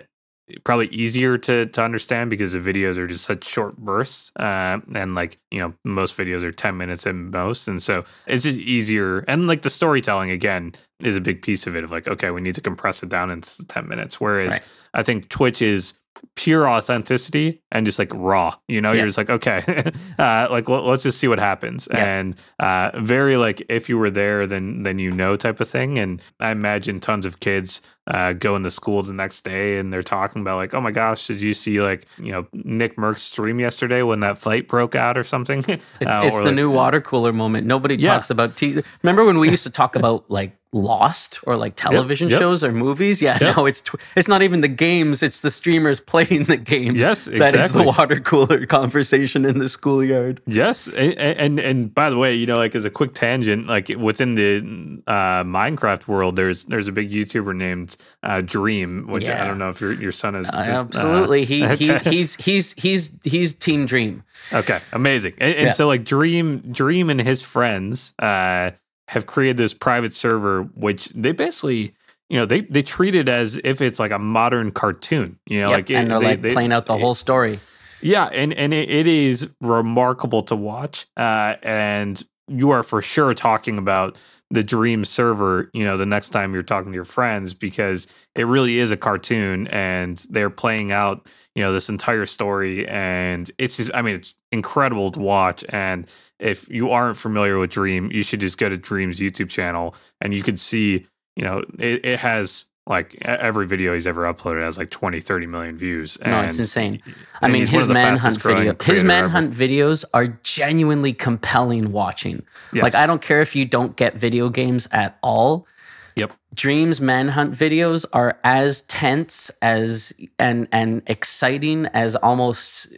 probably easier to to understand because the videos are just such short bursts uh, and like, you know, most videos are ten minutes at most. And so it's just easier. And like the storytelling, again, is a big piece of it of like, okay, we need to compress it down into ten minutes. Whereas right. I think Twitch is pure authenticity and just like raw, you know, yeah. You're just like, okay, uh, like, well, let's just see what happens. Yeah. And uh, very like, if you were there, then, then, you know, type of thing. And I imagine tons of kids uh, go into schools the next day and they're talking about like, oh my gosh, did you see like, you know, Nick Mercs stream yesterday when that fight broke out or something? It's, uh, it's or the like, new water cooler moment. Nobody yeah. talks about T V. Remember when we used to talk about like Lost or like television yep, yep. shows or movies? Yeah, yep. no, it's tw it's not even the games. It's the streamers playing the games. Yes, exactly. That is the water cooler conversation in the schoolyard. Yes, and and, and by the way, you know, like as a quick tangent, like within the uh, Minecraft world, there's there's a big YouTuber named uh, Dream, which yeah. I don't know if your your son is. Uh, absolutely, uh, he okay. he he's he's he's he's Team Dream. Okay, amazing, and, and yeah. so like Dream Dream and his friends. Uh, have created this private server, which they basically, you know, they, they treat it as if it's like a modern cartoon, you know, yep. like, and it, they're they, like they, playing out the it, whole story. Yeah. And, and it, it is remarkable to watch. Uh, and you are for sure talking about the Dream server, you know, the next time you're talking to your friends, because it really is a cartoon and they're playing out, you know, this entire story. And it's just, I mean, it's incredible to watch. And if you aren't familiar with Dream, you should just go to Dream's YouTube channel and you can see, you know, it, it has like every video he's ever uploaded has like twenty, thirty million views. And, no, it's insane. I mean, his manhunt video, his manhunt videos are genuinely compelling watching. Yes. Like, I don't care if you don't get video games at all. Yep. Dream's manhunt videos are as tense as and and exciting as almost,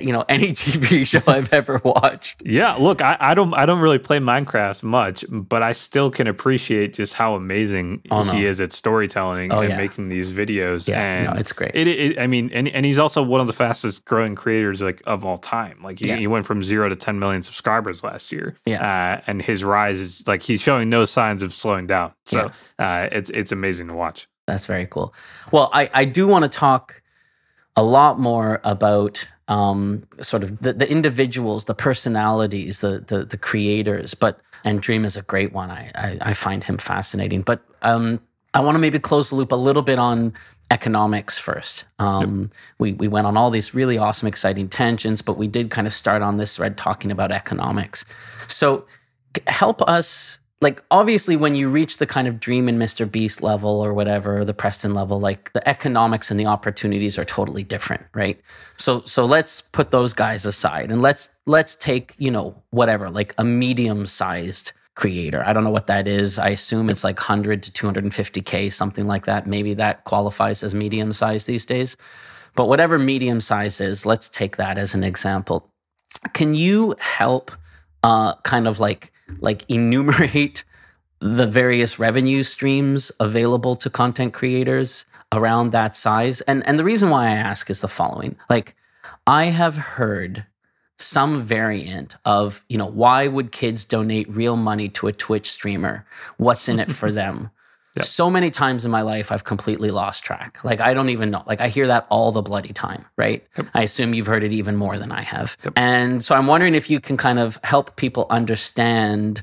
you know, any T V show I've ever watched. Yeah, look, I, I don't I don't really play Minecraft much, but I still can appreciate just how amazing oh, no. he is at storytelling oh, and yeah. making these videos. Yeah, and no, it's great. It, it, I mean, and and he's also one of the fastest growing creators like of all time. Like he, yeah. he went from zero to ten million subscribers last year. Yeah, uh, and his rise is like he's showing no signs of slowing down. So yeah. uh, it's it's amazing to watch. That's very cool. Well, I I do want to talk a lot more about. Um, sort of the, the individuals, the personalities, the, the the creators, but and Dream is a great one. I I, I find him fascinating. But um, I want to maybe close the loop a little bit on economics first. Um, yep. We we went on all these really awesome, exciting tangents, but we did kind of start on this thread talking about economics. So help us. Like, obviously, when you reach the kind of Dream and Mister Beast level or whatever, the Preston level, like, the economics and the opportunities are totally different, right? So so let's put those guys aside and let's let's take, you know, whatever, like a medium-sized creator. I don't know what that is. I assume it's like one hundred to two hundred fifty K, something like that. Maybe that qualifies as medium-sized these days. But whatever medium-sized is, let's take that as an example. Can you help uh, kind of like... like enumerate the various revenue streams available to content creators around that size? And and the reason why I ask is the following. Like, I have heard some variant of, you know, why would kids donate real money to a Twitch streamer? What's in it for them? Yep. So many times in my life, I've completely lost track. Like, I don't even know. Like, I hear that all the bloody time, right? Yep. I assume you've heard it even more than I have. Yep. And so I'm wondering if you can kind of help people understand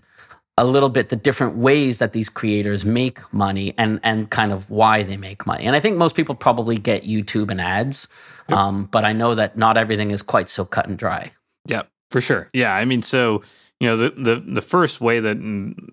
a little bit the different ways that these creators make money and, and kind of why they make money. And I think most people probably get YouTube and ads, yep. um, but I know that not everything is quite so cut and dry. Yeah, for sure. Yeah, I mean, so... you know, the, the the first way that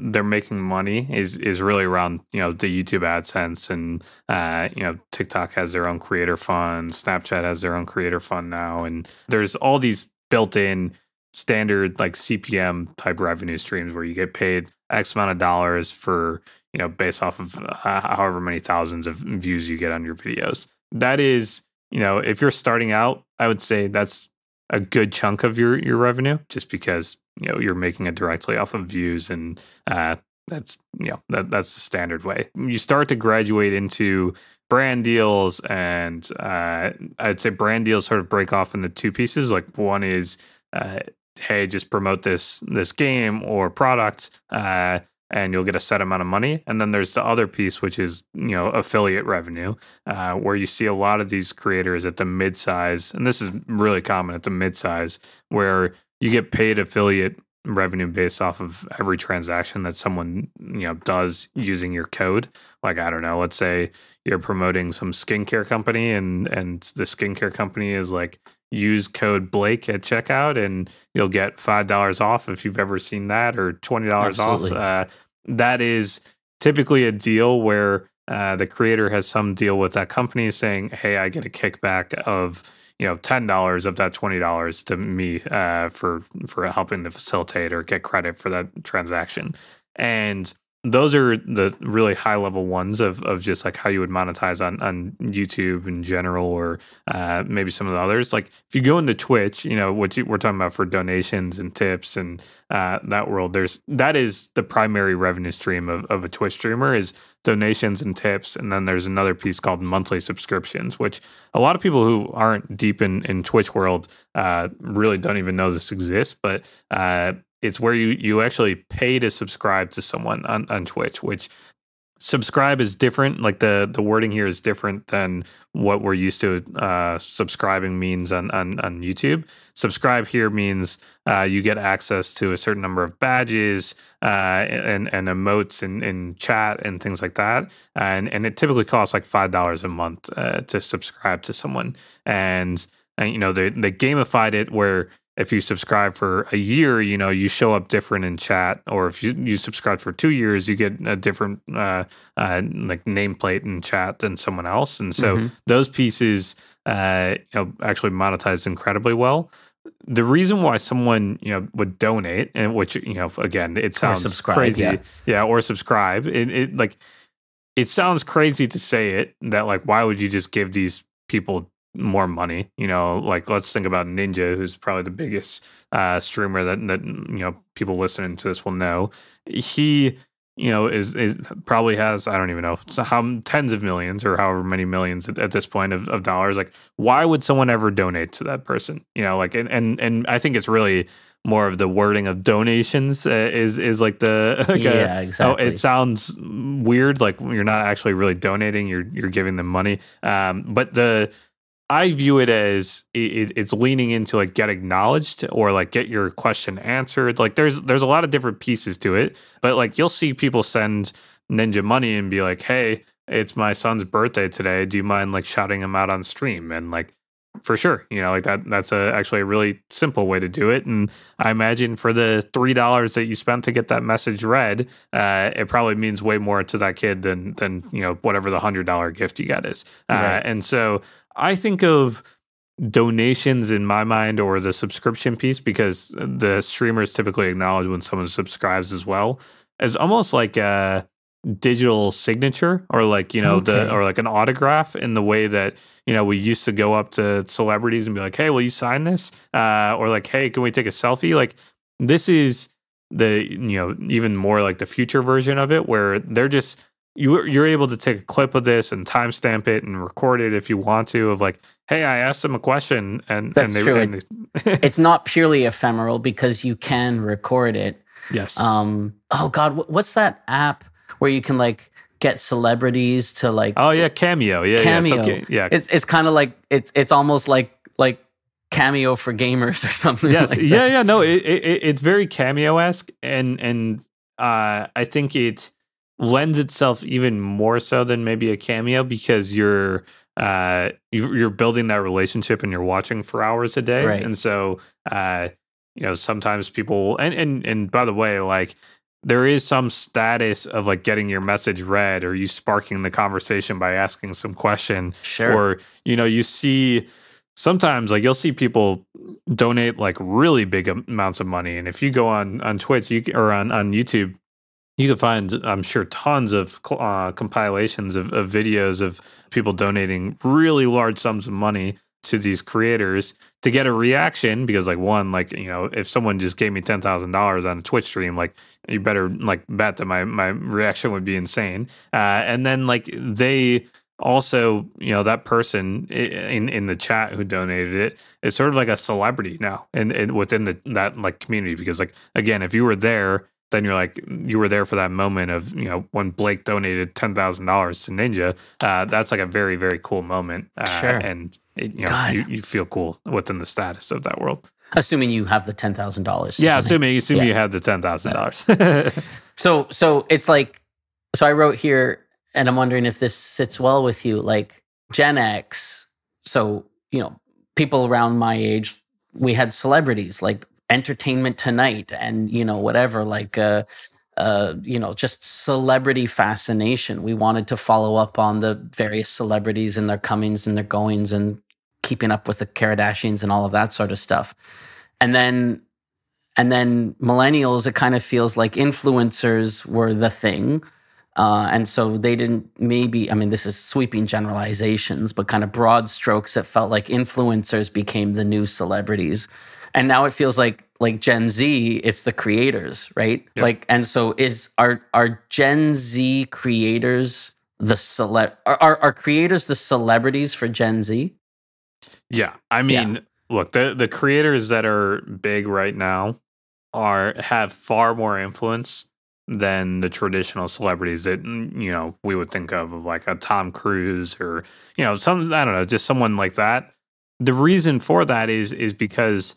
they're making money is is really around, you know, the YouTube AdSense and, uh, you know, TikTok has their own creator fund. Snapchat has their own creator fund now. And there's all these built in standard like C P M type revenue streams where you get paid X amount of dollars for, you know, based off of however many thousands of views you get on your videos. That is, you know, if you're starting out, I would say that's a good chunk of your, your revenue just because, you know, you're making it directly off of views and uh, that's, you know, that, that's the standard way. You start to graduate into brand deals and uh, I'd say brand deals sort of break off into two pieces. Like one is, uh, hey, just promote this, this game or product uh, and you'll get a set amount of money. And then there's the other piece, which is, you know, affiliate revenue uh, where you see a lot of these creators at the mid-size. And this is really common at the mid-size where you get paid affiliate revenue based off of every transaction that someone, you know, does using your code. Like, I don't know, let's say you're promoting some skincare company and and the skincare company is like, use code Blake at checkout and you'll get five dollars off if you've ever seen that, or twenty dollars off. Uh, that is typically a deal where uh, the creator has some deal with that company saying, "Hey, I get a kickback of, you know, ten dollars of that twenty dollars to me uh, for for helping to facilitate or get credit for that transaction." And those are the really high level ones of, of just like how you would monetize on, on YouTube in general, or uh, maybe some of the others. Like if you go into Twitch, you know, what you, we're talking about for donations and tips and uh, that world, there's, that is the primary revenue stream of, of a Twitch streamer is donations and tips. And then there's another piece called monthly subscriptions, which a lot of people who aren't deep in, in Twitch world uh, really don't even know this exists, but uh, it's where you, you actually pay to subscribe to someone on, on Twitch, which subscribe is different. Like the, the wording here is different than what we're used to uh, subscribing means on, on, on YouTube. Subscribe here means uh, you get access to a certain number of badges uh, and, and emotes in, in chat and things like that. And, and it typically costs like five dollars a month uh, to subscribe to someone. And, and you know, they, they gamified it where if you subscribe for a year, you know, you show up different in chat, or if you, you subscribe for two years, you get a different uh, uh, like nameplate in chat than someone else. And so mm-hmm. those pieces uh, you know, actually monetized incredibly well. The reason why someone, you know, would donate, and which, you know, again, it sounds crazy. Yeah. yeah, or subscribe. It, it like it sounds crazy to say it, that like, why would you just give these people more money? You know, like let's think about Ninja, who's probably the biggest uh streamer that, that you know, people listening to this will know. He, you know, is is probably has, I don't even know how, tens of millions or however many millions at, at this point of, of dollars. Like, why would someone ever donate to that person? You know, like, and and, and I think it's really more of the wording of donations uh, is is like the like yeah a, exactly. Oh, it sounds weird. Like you're not actually really donating. You're you're giving them money. Um, but the I view it as it, it's leaning into like get acknowledged or like get your question answered. Like there's there's a lot of different pieces to it, but like you'll see people send Ninja money and be like, "Hey, it's my son's birthday today. Do you mind like shouting him out on stream?" And like, for sure, you know, like that. That's a, actually a really simple way to do it. And I imagine for the three dollars that you spent to get that message read, uh, it probably means way more to that kid than than you know whatever the hundred dollar gift you got is. Uh, right. And so I think of donations in my mind, or the subscription piece, because the streamers typically acknowledge when someone subscribes as well, as almost like a digital signature, or like, you know, okay. the, or like an autograph, in the way that, you know, we used to go up to celebrities and be like, "Hey, will you sign this?" Uh, or like, "Hey, can we take a selfie?" Like this is the, you know, even more like the future version of it, where they're just, You, you're able to take a clip of this and timestamp it and record it if you want to, of like, "Hey, I asked them a question." And, That's and they, true. And they it's not purely ephemeral because you can record it. Yes. Um, oh, God. What's that app where you can like get celebrities to like. Oh, yeah. Cameo. Yeah. Cameo. Yeah. So, okay. yeah. It's, it's kind of like it's it's almost like like. Cameo for gamers or something. Yes. Like yeah. That. Yeah. No, it, it, it's very cameo-esque. And, and uh, I think it lends itself even more so than maybe a cameo, because you're uh you're building that relationship and you're watching for hours a day, right. And so uh you know, sometimes people and and and by the way, like there is some status of like getting your message read, or you sparking the conversation by asking some question, sure. Or you know, you see sometimes like you'll see people donate like really big amounts of money, and if you go on on Twitch you or on on YouTube, you can find, I'm sure, tons of uh, compilations of, of videos of people donating really large sums of money to these creators to get a reaction. Because, like, one, like, you know, if someone just gave me ten thousand dollars on a Twitch stream, like, you better, like, bet that my, my reaction would be insane. Uh, and then, like, they also, you know, that person in in the chat who donated it is sort of like a celebrity now and, and within the, that, like, community. Because, like, again, if you were there, then you're like, you were there for that moment of, you know, when Blake donated ten thousand dollars to Ninja, uh, that's like a very, very cool moment. Uh, sure. And, it, you know, you, you feel cool within the status of that world. Assuming you have the ten thousand dollars. Yeah, assuming assuming yeah. you have the ten thousand dollars. so so it's like so I wrote here, and I'm wondering if this sits well with you. Like Gen X, so you know, people around my age, we had celebrities like Entertainment Tonight and you know whatever, like uh, uh, you know, just celebrity fascination. We wanted to follow up on the various celebrities and their comings and their goings and keeping up with the Kardashians and all of that sort of stuff. And then and then millennials, it kind of feels like influencers were the thing. Uh, and so they didn't maybe, I mean, this is sweeping generalizations, but kind of broad strokes, it felt like influencers became the new celebrities. And now it feels like like Gen Z, it's the creators, right? Yep. Like, and so is are, are Gen Z creators the cele- are, are, are creators the celebrities for Gen Z? Yeah, I mean, yeah. look, the, the creators that are big right now are have far more influence than the traditional celebrities that, you know, we would think of, of like a Tom Cruise or, you know, some, I don't know, just someone like that. The reason for that is is because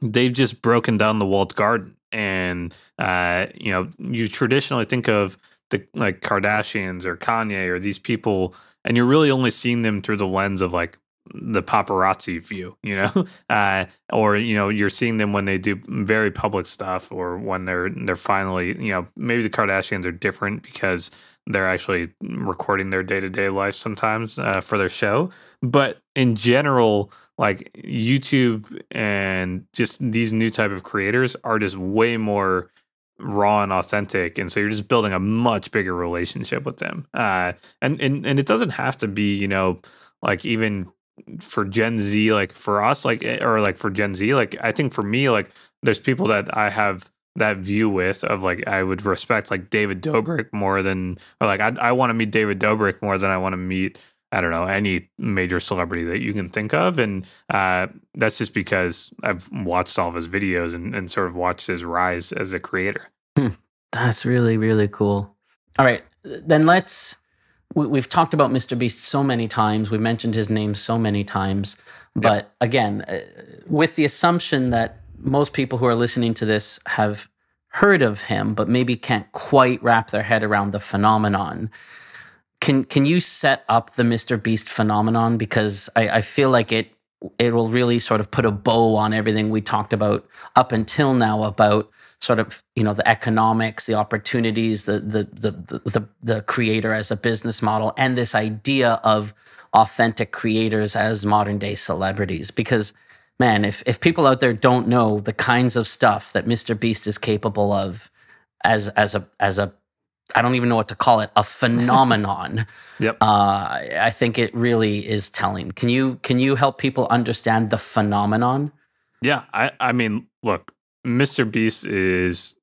they've just broken down the walled garden. And, uh, you know, you traditionally think of the like Kardashians or Kanye or these people, and you're really only seeing them through the lens of like, the paparazzi view, you know, uh, or, you know, you're seeing them when they do very public stuff or when they're they're finally, you know, maybe the Kardashians are different because they're actually recording their day to day life sometimes uh, for their show. But in general, like YouTube and just these new type of creators are just way more raw and authentic. And so you're just building a much bigger relationship with them. Uh, and, and, and it doesn't have to be, you know, like even for Gen Z, like for us, like, or like for Gen Z, like, I think for me, like there's people that I have that view with of like, I would respect like David Dobrik more than, or like, I, I want to meet David Dobrik more than I want to meet, I don't know, any major celebrity that you can think of. And, uh, that's just because I've watched all of his videos and, and sort of watched his rise as a creator. Hmm. That's really, really cool. All right. Then let's, We've talked about Mister Beast so many times. We've mentioned his name so many times. But yep. again, with the assumption that most people who are listening to this have heard of him, but maybe can't quite wrap their head around the phenomenon, can can you set up the Mister Beast phenomenon? Because I, I feel like it it will really sort of put a bow on everything we talked about up until now about sort of, you know, the economics, the opportunities, the, the the the the creator as a business model, and this idea of authentic creators as modern day celebrities. Because, man, if if people out there don't know the kinds of stuff that Mister Beast is capable of as as a as a I don't even know what to call it, a phenomenon. Yep. Uh, I think it really is telling. Can you can you help people understand the phenomenon? Yeah, I I mean, look. Mister Beast is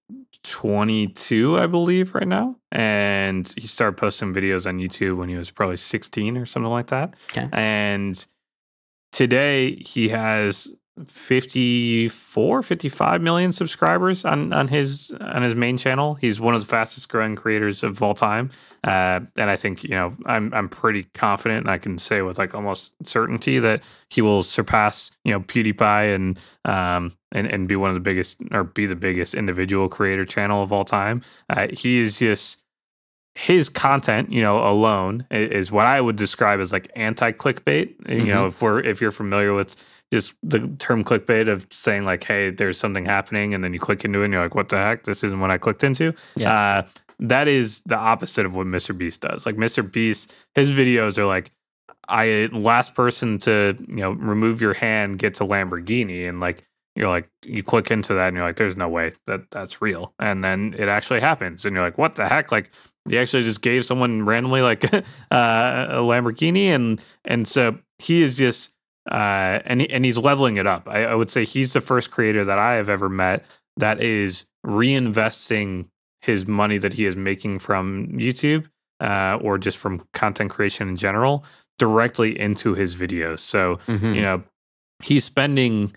twenty-two, I believe, right now. And he started posting videos on YouTube when he was probably sixteen or something like that. Okay. And today he has fifty-four, fifty-five million subscribers on, on his on his main channel. He's one of the fastest growing creators of all time. Uh, and I think, you know, I'm I'm pretty confident, and I can say with like almost certainty that he will surpass, you know, PewDiePie and um and, and be one of the biggest or be the biggest individual creator channel of all time. Uh, he is just his content, you know, alone is what I would describe as like anti-clickbait. Mm-hmm. You know, if we're if you're familiar with just the term clickbait of saying like, hey, there's something happening, and then you click into it and you're like, what the heck? This isn't what I clicked into. Yeah. Uh, that is the opposite of what Mister Beast does. Like Mister Beast, his videos are like, I last person to, you know, remove your hand gets a Lamborghini. And like, you're like, you click into that and you're like, there's no way that that's real. And then it actually happens. And you're like, what the heck? Like, he actually just gave someone randomly like uh, a Lamborghini. And, and so he is just, Uh, and, and he's leveling it up. I, I would say he's the first creator that I have ever met that is reinvesting his money that he is making from YouTube uh, or just from content creation in general directly into his videos. So, mm-hmm. you know, he's spending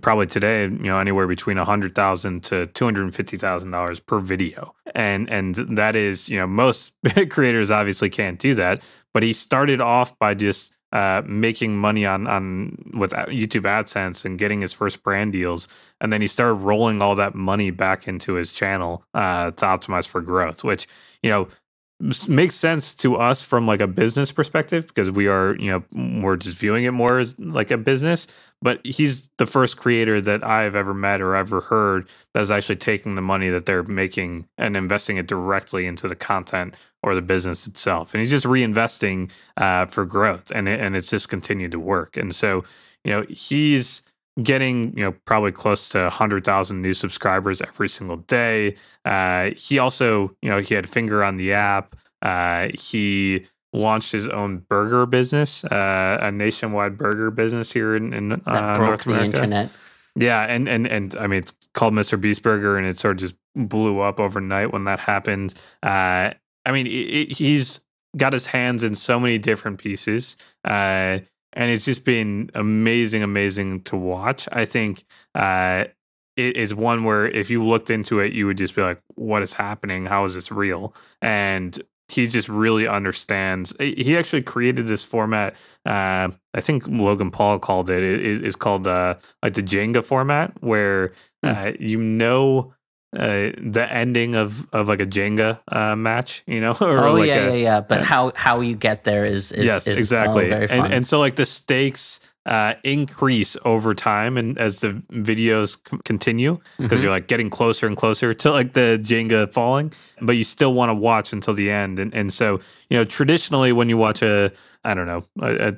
probably today, you know, anywhere between one hundred thousand dollars to two hundred fifty thousand dollars per video. And, and that is, you know, most creators obviously can't do that, but he started off by just uh, making money on on with YouTube AdSense and getting his first brand deals, and then he started rolling all that money back into his channel uh, to optimize for growth, which, you know, makes sense to us from like a business perspective, because we are, you know, we're just viewing it more as like a business. But he's the first creator that I've ever met or ever heard that is actually taking the money that they're making and investing it directly into the content or the business itself, and he's just reinvesting uh for growth, and it, and it's just continued to work. And so, you know, he's getting, you know, probably close to one hundred thousand new subscribers every single day. Uh, he also, you know, he had Finger on the App. Uh, he launched his own burger business, uh, a nationwide burger business here in, in uh, that broke North America. The internet. Yeah, and and and I mean, it's called Mister Beast Burger, and it sort of just blew up overnight when that happened. Uh, I mean, it, it, he's got his hands in so many different pieces. Uh, And it's just been amazing, amazing to watch. I think uh, it is one where if you looked into it, you would just be like, what is happening? How is this real? And he just really understands. He actually created this format. Uh, I think Logan Paul called it. It is called uh, like the Jenga format, where uh, you know uh, the ending of, of like a Jenga uh, match, you know? or oh, like yeah, a, yeah, yeah. But uh, how, how you get there is, is yes, is, exactly. Oh, and, and so like the stakes uh, increase over time, and as the videos continue, because mm-hmm. you're like getting closer and closer to like the Jenga falling, but you still want to watch until the end. And, and so, you know, traditionally when you watch a, I don't know, a, a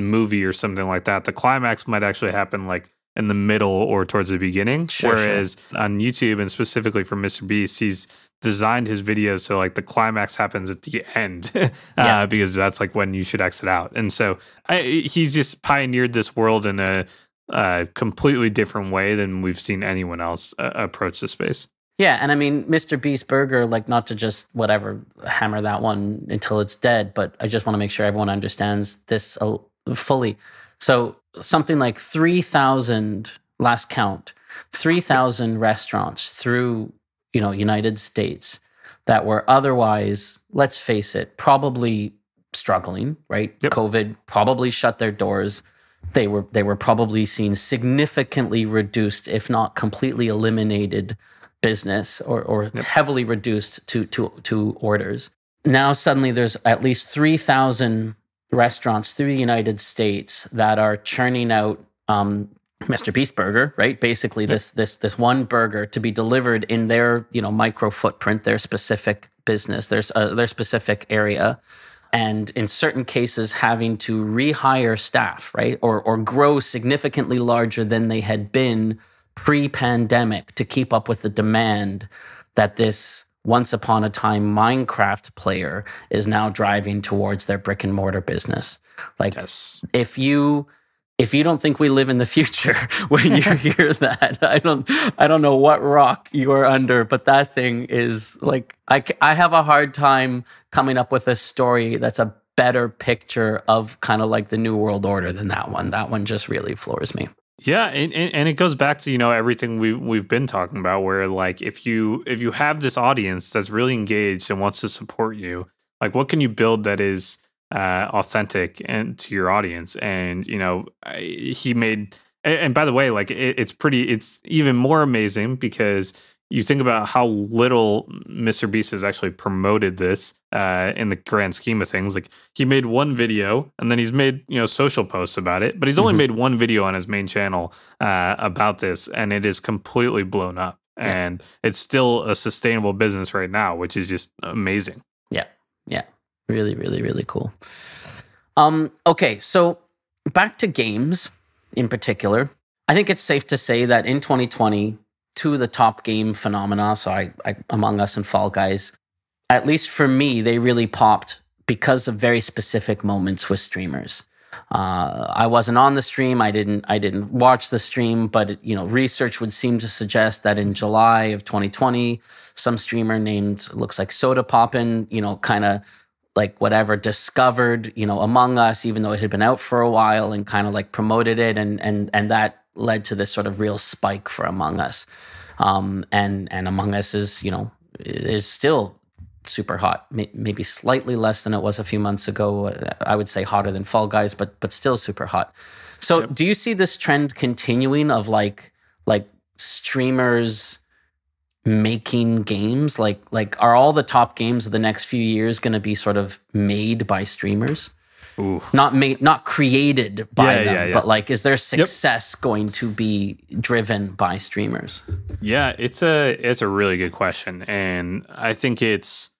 movie or something like that, the climax might actually happen like in the middle or towards the beginning. Sure, Whereas sure. on YouTube, and specifically for Mister Beast, he's designed his videos so like the climax happens at the end, uh, yeah. because that's like when you should exit out. And so I, he's just pioneered this world in a uh, completely different way than we've seen anyone else uh, approach the space. Yeah, and I mean, Mister Beast Burger, like, not to just whatever hammer that one until it's dead, but I just want to make sure everyone understands this fully. So something like three thousand, last count, three thousand restaurants through, you know, United States that were otherwise, let's face it, probably struggling, right? Yep. COVID probably shut their doors. They were, they were probably seeing significantly reduced, if not completely eliminated, business, or, or yep. heavily reduced to, to, to orders. Now suddenly there's at least three thousand restaurants through the United States that are churning out um, Mister Beast Burger, right? Basically, yep. this this this one burger to be delivered in their, you know, micro footprint, their specific business, their uh, their specific area, and in certain cases having to rehire staff, right, or or grow significantly larger than they had been pre-pandemic to keep up with the demand that this once upon a time Minecraft player is now driving towards their brick and mortar business. Like, yes. if you if you don't think we live in the future when you hear that, I don't I don't know what rock you are under, but that thing is like, I I have a hard time coming up with a story that's a better picture of kind of like the New World Order than that one. That one just really floors me. Yeah, and, and it goes back to, you know, everything we've, we've been talking about, where like if you if you have this audience that's really engaged and wants to support you, like what can you build that is uh, authentic and to your audience? And, you know, he made, and by the way, like it, it's pretty, it's even more amazing because you think about how little Mister Beast has actually promoted this uh, in the grand scheme of things. Like, he made one video, and then he's made, you know, social posts about it, but he's only mm-hmm. made one video on his main channel uh, about this, and it is completely blown up. Yeah. And it's still a sustainable business right now, which is just amazing. Yeah, yeah. Really, really, really cool. Um, okay, so back to games in particular. I think it's safe to say that in twenty twenty, two of the top game phenomena, so I, I, Among Us and Fall Guys, at least for me, they really popped because of very specific moments with streamers. Uh, I wasn't on the stream, I didn't, I didn't watch the stream, but, you know, research would seem to suggest that in July of twenty twenty, some streamer named, looks like Soda Poppin', you know, kind of like whatever, discovered, you know, Among Us, even though it had been out for a while, and kind of like promoted it, and and and that led to this sort of real spike for Among Us. Um, and, and Among Us is, you know, is still super hot, maybe slightly less than it was a few months ago. I would say hotter than Fall Guys, but but still super hot. So yep. Do you see this trend continuing of like like streamers making games? Like like are all the top games of the next few years going to be sort of made by streamers? Ooh. Not made, not created by yeah, them, yeah, yeah. but like, is their success yep. going to be driven by streamers? Yeah, it's a it's a really good question, and I think it's,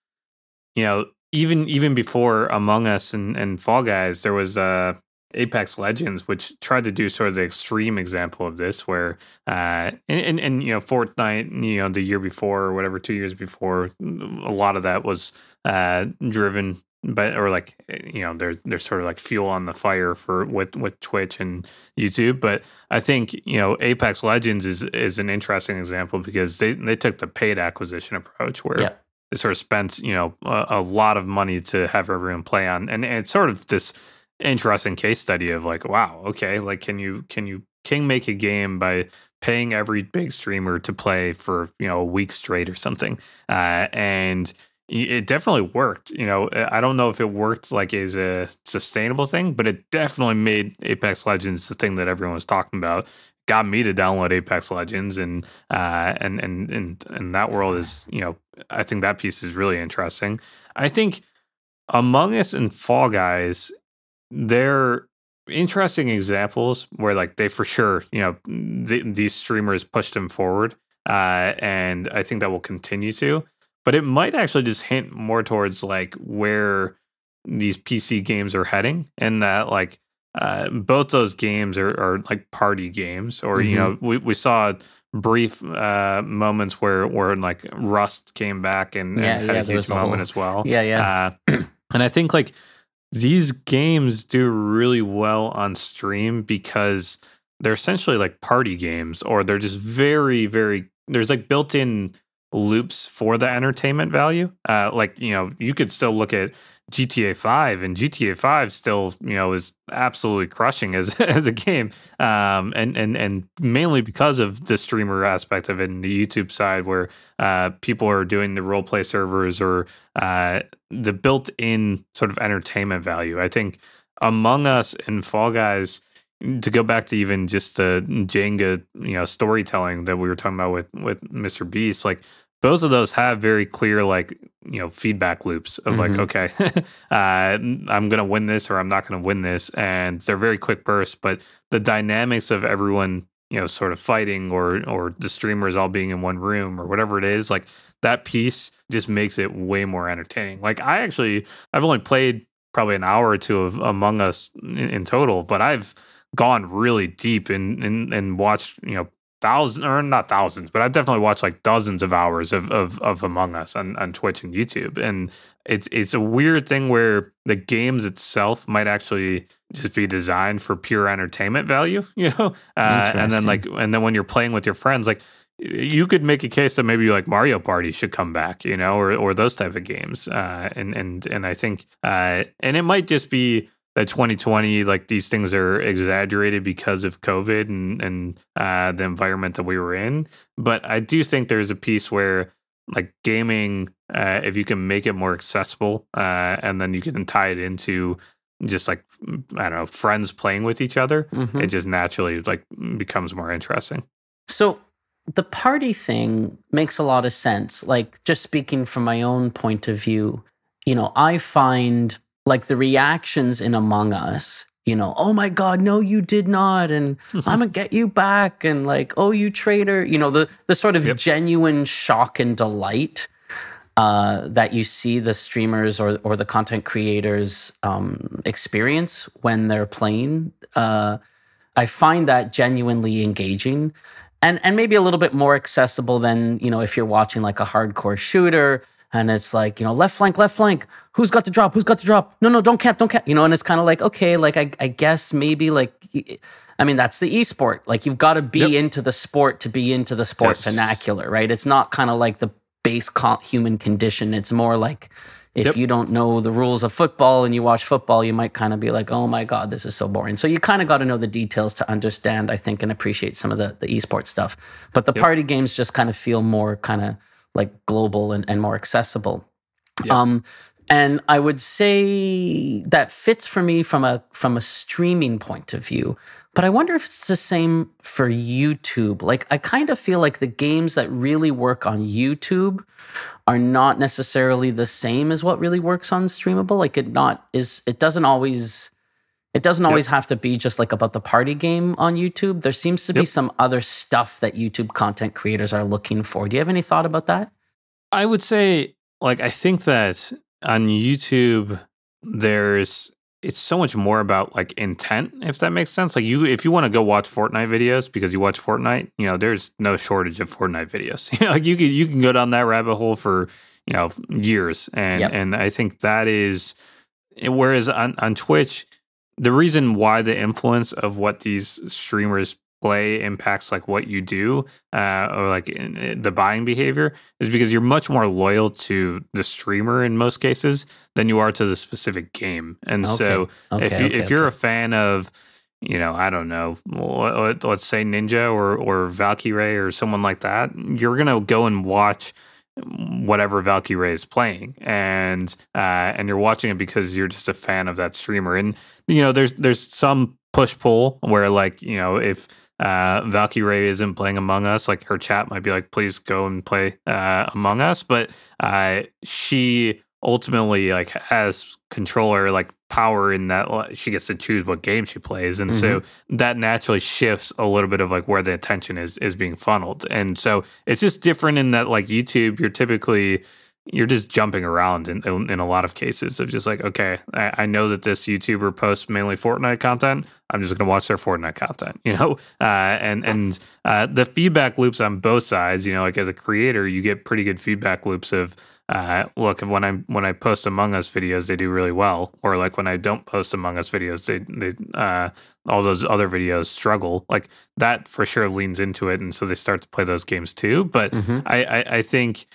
you know, even even before Among Us and, and Fall Guys, there was uh, Apex Legends, which tried to do sort of the extreme example of this, where uh, and, and and you know Fortnite, you know, the year before or whatever, two years before, a lot of that was uh, driven. But or like, you know, they're they're sort of like fuel on the fire for with with Twitch and YouTube. But I think, you know, Apex Legends is is an interesting example because they they took the paid acquisition approach where yeah. they sort of spent, you know, a, a lot of money to have everyone play on, and, and it's sort of this interesting case study of like, wow, okay, like can you can you can make a game by paying every big streamer to play for, you know, a week straight or something, uh, and it definitely worked. You know, I don't know if it worked like as a sustainable thing, but it definitely made Apex Legends the thing that everyone was talking about. Got me to download Apex Legends, and uh, and and and and that world is, you know, I think that piece is really interesting. I think Among Us and Fall Guys, they're interesting examples where like they for sure, you know, th these streamers pushed them forward, uh, and I think that will continue to. But it might actually just hint more towards like where these P C games are heading, and that like uh, both those games are, are like party games, or mm-hmm. you know, we we saw brief uh, moments where where like Rust came back and, yeah, and had yeah, a huge moment whole, as well. Yeah, yeah. Uh, and I think like these games do really well on stream because they're essentially like party games, or they're just very very. There's like built-in loops for the entertainment value. Uh, like, you know, you could still look at G T A five, and G T A five still, you know, is absolutely crushing as as a game. Um, and and and mainly because of the streamer aspect of it and the YouTube side, where uh, people are doing the role play servers, or uh, the built in sort of entertainment value. I think Among Us and Fall Guys, to go back to even just the Jenga, you know, storytelling that we were talking about with with Mister Beast, like both of those have very clear, like, you know, feedback loops of mm-hmm. like, okay, uh, I'm gonna win this or I'm not gonna win this, and they're very quick bursts. But the dynamics of everyone, you know, sort of fighting, or or the streamers all being in one room or whatever it is, like that piece just makes it way more entertaining. Like I actually, I've only played probably an hour or two of Among Us in, in total, but I've gone really deep and and and watched, you know, thousands, or not thousands, but I've definitely watched like dozens of hours of of, of Among Us on, on Twitch and YouTube. And it's it's a weird thing where the games itself might actually just be designed for pure entertainment value, you know. Uh, and then like and then when you're playing with your friends, like you could make a case that maybe like Mario Party should come back, you know, or or those type of games. Uh, and and and I think uh, and it might just be that twenty twenty, like these things are exaggerated because of COVID and, and uh, the environment that we were in. But I do think there's a piece where like gaming, uh, if you can make it more accessible, uh, and then you can tie it into just like, I don't know, friends playing with each other, mm-hmm. it just naturally like becomes more interesting. So the party thing makes a lot of sense. Like just speaking from my own point of view, you know, I find like the reactions in Among Us, you know, oh my God, no, you did not, and I'm gonna get you back, and like, oh, you traitor, you know, the the sort of yep. genuine shock and delight uh, that you see the streamers or or the content creators um, experience when they're playing. Uh, I find that genuinely engaging, and and maybe a little bit more accessible than, you know, if you're watching like a hardcore shooter. And it's like, you know, left flank, left flank. Who's got the drop? Who's got the drop? No, no, don't camp, don't camp. You know, and it's kind of like, okay, like I, I guess maybe like, I mean, that's the esport. Like you've got to be yep. into the sport to be into the sport yes. vernacular, right? It's not kind of like the base human condition. It's more like if yep. you don't know the rules of football and you watch football, you might kind of be like, oh my God, this is so boring. So you kind of got to know the details to understand, I think, and appreciate some of the, the esport stuff. But the yep. party games just kind of feel more kind of like global and, and more accessible. Yeah. Um, and I would say that fits for me from a from a streaming point of view. But I wonder if it's the same for YouTube. Like, I kind of feel like the games that really work on YouTube are not necessarily the same as what really works on streamable. Like, it not is it doesn't always it doesn't always yep. have to be just like about the party game on YouTube. There seems to be yep. some other stuff that YouTube content creators are looking for. Do you have any thought about that? I would say, like, I think that on YouTube, there's it's so much more about like intent, if that makes sense. Like, you, if you want to go watch Fortnite videos because you watch Fortnite, you know, there's no shortage of Fortnite videos. You know, like you can you can go down that rabbit hole for, you know, years, and yep. and I think that is. Whereas on on Twitch, the reason why the influence of what these streamers play impacts like what you do uh, or like in, in the buying behavior is because you're much more loyal to the streamer in most cases than you are to the specific game. And okay. so okay, if, you, okay, if you're okay. a fan of, you know, I don't know, let's say Ninja or, or Valkyrae or someone like that, you're going to go and watch whatever Valkyrae is playing, and uh, and you're watching it because you're just a fan of that streamer. And, you know, there's there's some push-pull where, like, you know, if Uh, Valkyrae isn't playing Among Us, like, her chat might be like, please go and play uh, Among Us, but uh, she ultimately, like, has control or like power in that she gets to choose what game she plays, and mm-hmm. so that naturally shifts a little bit of like where the attention is is being funneled. And so it's just different in that, like, YouTube, you're typically you're just jumping around in, in, in a lot of cases of just like, okay, I, I know that this YouTuber posts mainly Fortnite content. I'm just going to watch their Fortnite content, you know? Uh, and and uh, the feedback loops on both sides, you know, like as a creator, you get pretty good feedback loops of, uh, look, when I when I post Among Us videos, they do really well. Or like when I don't post Among Us videos, they, they uh, all those other videos struggle. Like, that for sure leans into it. And so they start to play those games too. But mm-hmm. I, I, I think...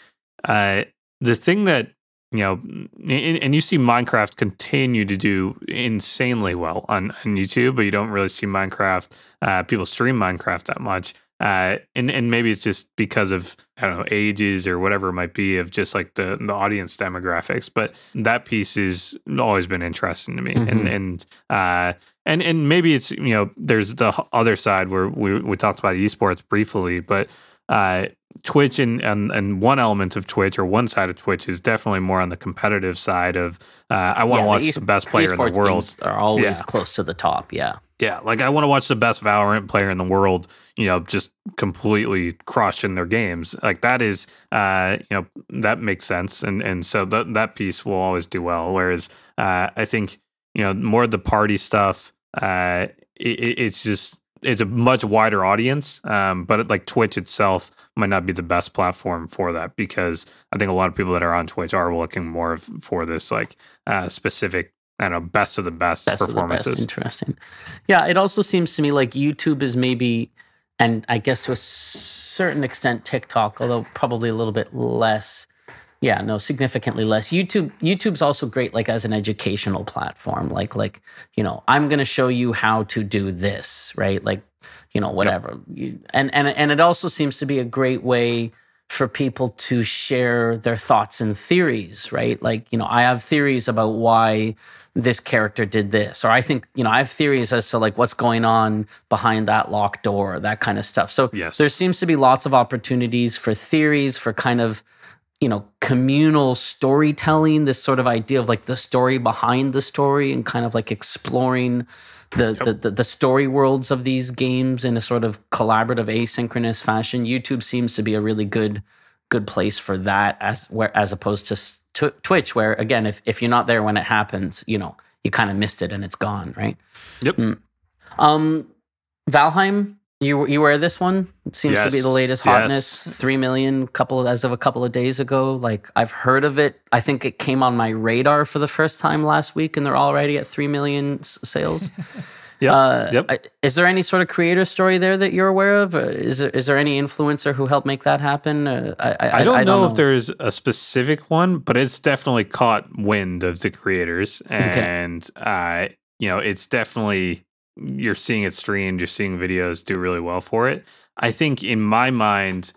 Uh, the thing that, you know, and, and you see Minecraft continue to do insanely well on, on YouTube, but you don't really see Minecraft, uh, people stream Minecraft that much. Uh, and, and maybe it's just because of, I don't know, ages or whatever it might be, of just like the, the audience demographics. But that piece has always been interesting to me. Mm-hmm. And, and, uh, and, and maybe it's, you know, there's the other side where we, we talked about esports briefly, but, uh, Twitch and, and and one element of Twitch or one side of Twitch is definitely more on the competitive side of uh, I want to yeah, watch the, e the best player in the world. Are always yeah. close to the top, yeah. Yeah, like I want to watch the best Valorant player in the world, you know, just completely crushing their games. Like that is, uh, you know, that makes sense, and and so that that piece will always do well. Whereas uh, I think, you know, more of the party stuff, uh, it, it's just. It's a much wider audience, um, but like Twitch itself might not be the best platform for that, because I think a lot of people that are on Twitch are looking more of, for this like uh, specific, I don't know, best of the best, best performances. Of the best. Interesting. Yeah, it also seems to me like YouTube is maybe, and I guess to a certain extent TikTok, although probably a little bit less. Yeah, no, significantly less. YouTube, YouTube's also great, like as an educational platform. Like, like you know, I'm going to show you how to do this, right? Like, you know, whatever. Yep. And and and it also seems to be a great way for people to share their thoughts and theories, right? Like, you know, I have theories about why this character did this, or I think, you know, I have theories as to like what's going on behind that locked door, that kind of stuff. So yes. there seems to be lots of opportunities for theories, for kind of, you know, communal storytelling, this sort of idea of like the story behind the story and kind of like exploring the, yep. the, the, the story worlds of these games in a sort of collaborative, asynchronous fashion. YouTube seems to be a really good good place for that, as where as opposed to Twitch, where, again, if, if you're not there when it happens, you know, you kind of missed it and it's gone, right? Yep. Mm. Um, Valheim, You you wear this one? It seems yes, to be the latest hotness. Yes. Three million couple as of a couple of days ago. Like, I've heard of it. I think it came on my radar for the first time last week, and they're already at three million sales. yep, uh, yep. Is there any sort of creator story there that you're aware of? Is there is there any influencer who helped make that happen? Uh, I, I, I, don't I don't know, know if there's a specific one, but it's definitely caught wind of the creators, and okay. uh, you know, it's definitely. You're seeing it streamed, you're seeing videos do really well for it. I think in my mind,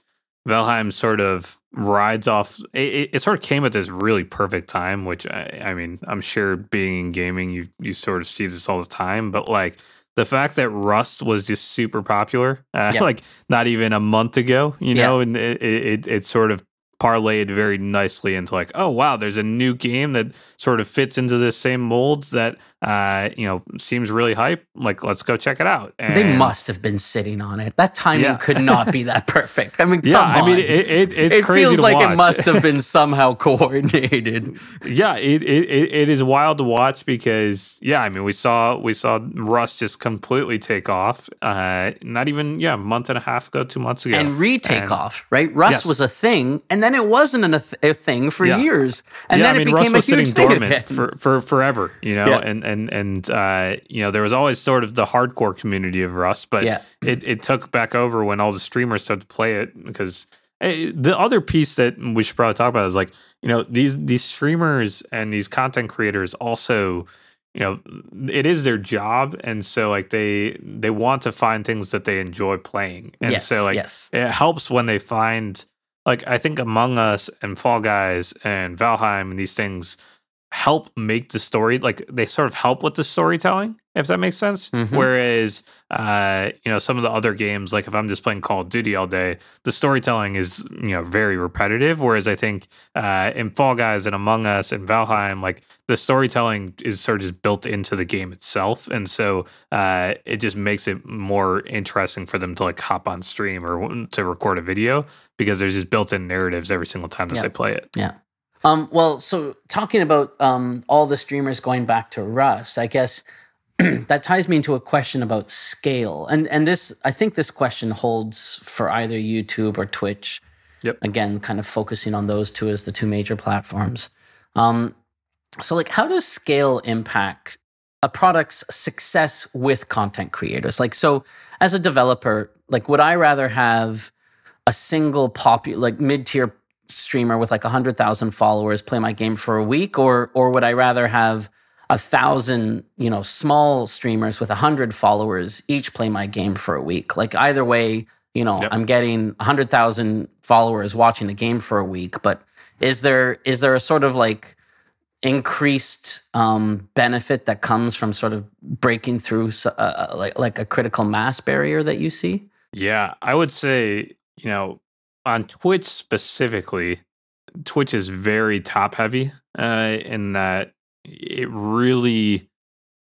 Valheim sort of rides off. It, it sort of came at this really perfect time, which I, I mean, I'm sure being in gaming, you you sort of see this all the time. But like the fact that Rust was just super popular, uh, yeah. like not even a month ago, you know, yeah. and it, it it sort of parlayed very nicely into like, oh wow, there's a new game that sort of fits into the same molds that uh you know seems really hype. Like, let's go check it out. And they must have been sitting on it. That timing yeah. could not be that perfect. I mean, yeah, come I on. mean, it, it it's it crazy. It feels to like watch. It must have been somehow coordinated. yeah, it, it it is wild to watch because yeah, I mean, we saw we saw Rust just completely take off. Uh, not even yeah, a month and a half ago, two months ago, and retake and, off. Right, Rust yes. was a thing, and then. And it wasn't an, a thing for yeah. years, and yeah, then I mean, it became Rust a huge thing again. For, for forever, you know. Yeah. And and and uh, you know, there was always sort of the hardcore community of Rust, but yeah. it it took back over when all the streamers started to play it. Because hey, the other piece that we should probably talk about is like, you know, these these streamers and these content creators also, you know, it is their job, and so like they they want to find things that they enjoy playing, and yes, so like yes. it helps when they find. Like, I think Among Us and Fall Guys and Valheim and these things help make the story, like, they sort of help with the storytelling, if that makes sense. Mm-hmm. Whereas, uh, you know, some of the other games, like if I'm just playing Call of Duty all day, the storytelling is, you know, very repetitive. Whereas I think uh, in Fall Guys and Among Us and Valheim, like, the storytelling is sort of just built into the game itself. And so uh, it just makes it more interesting for them to, like, hop on stream or to record a video. Because there's just built-in narratives every single time that yeah. they play it. Yeah. Um, well, so talking about um, all the streamers going back to Rust, I guess that ties me into a question about scale. And and this, I think this question holds for either YouTube or Twitch. Yep. Again, kind of focusing on those two as the two major platforms. Um, so, like, how does scale impact a product's success with content creators? Like, so as a developer, like, would I rather have a single popular, like mid-tier streamer with like one hundred thousand followers play my game for a week, or or would I rather have a thousand, you know, small streamers with one hundred followers each play my game for a week? Like, either way, you know, yep. I'm getting one hundred thousand followers watching the game for a week, but is there is there a sort of like increased um, benefit that comes from sort of breaking through uh, like, like a critical mass barrier that you see? Yeah, I would say, you know, on Twitch specifically, Twitch is very top heavy uh, in that it really,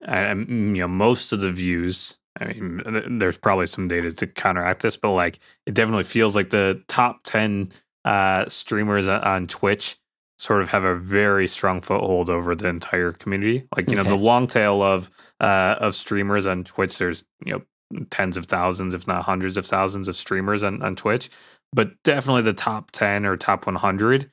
uh, you know, most of the views, I mean, there's probably some data to counteract this, but like it definitely feels like the top ten uh, streamers on Twitch sort of have a very strong foothold over the entire community. Like, you okay. know, the long tail of uh, of streamers on Twitch, there's, you know, tens of thousands, if not hundreds of thousands of streamers on, on Twitch, but definitely the top ten or top one hundred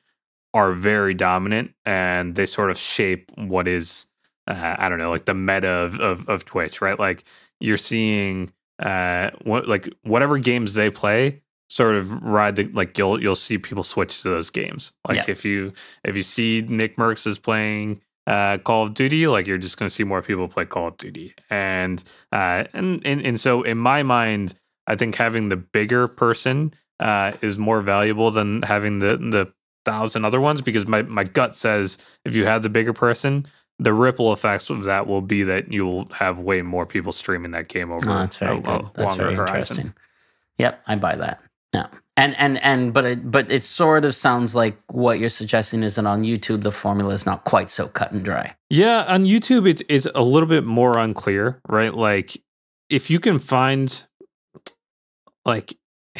are very dominant, and they sort of shape what is, uh, I don't know, like the meta of, of, of Twitch, right? Like you're seeing uh, what, like whatever games they play sort of ride the, like you'll, you'll see people switch to those games. Like yeah. if you, if you see Nick Mercs is playing Uh, Call of Duty, like you're just going to see more people play Call of Duty, and uh, and and and so in my mind, I think having the bigger person uh, is more valuable than having the the thousand other ones, because my my gut says if you have the bigger person, the ripple effects of that will be that you will have way more people streaming that game over. Oh, that's very a, good. That's very horizon. Interesting. Yep, I buy that. Yeah. And and and but it but it sort of sounds like what you're suggesting is that on YouTube the formula is not quite so cut and dry. Yeah, on YouTube it's is a little bit more unclear, right? Like if you can find, like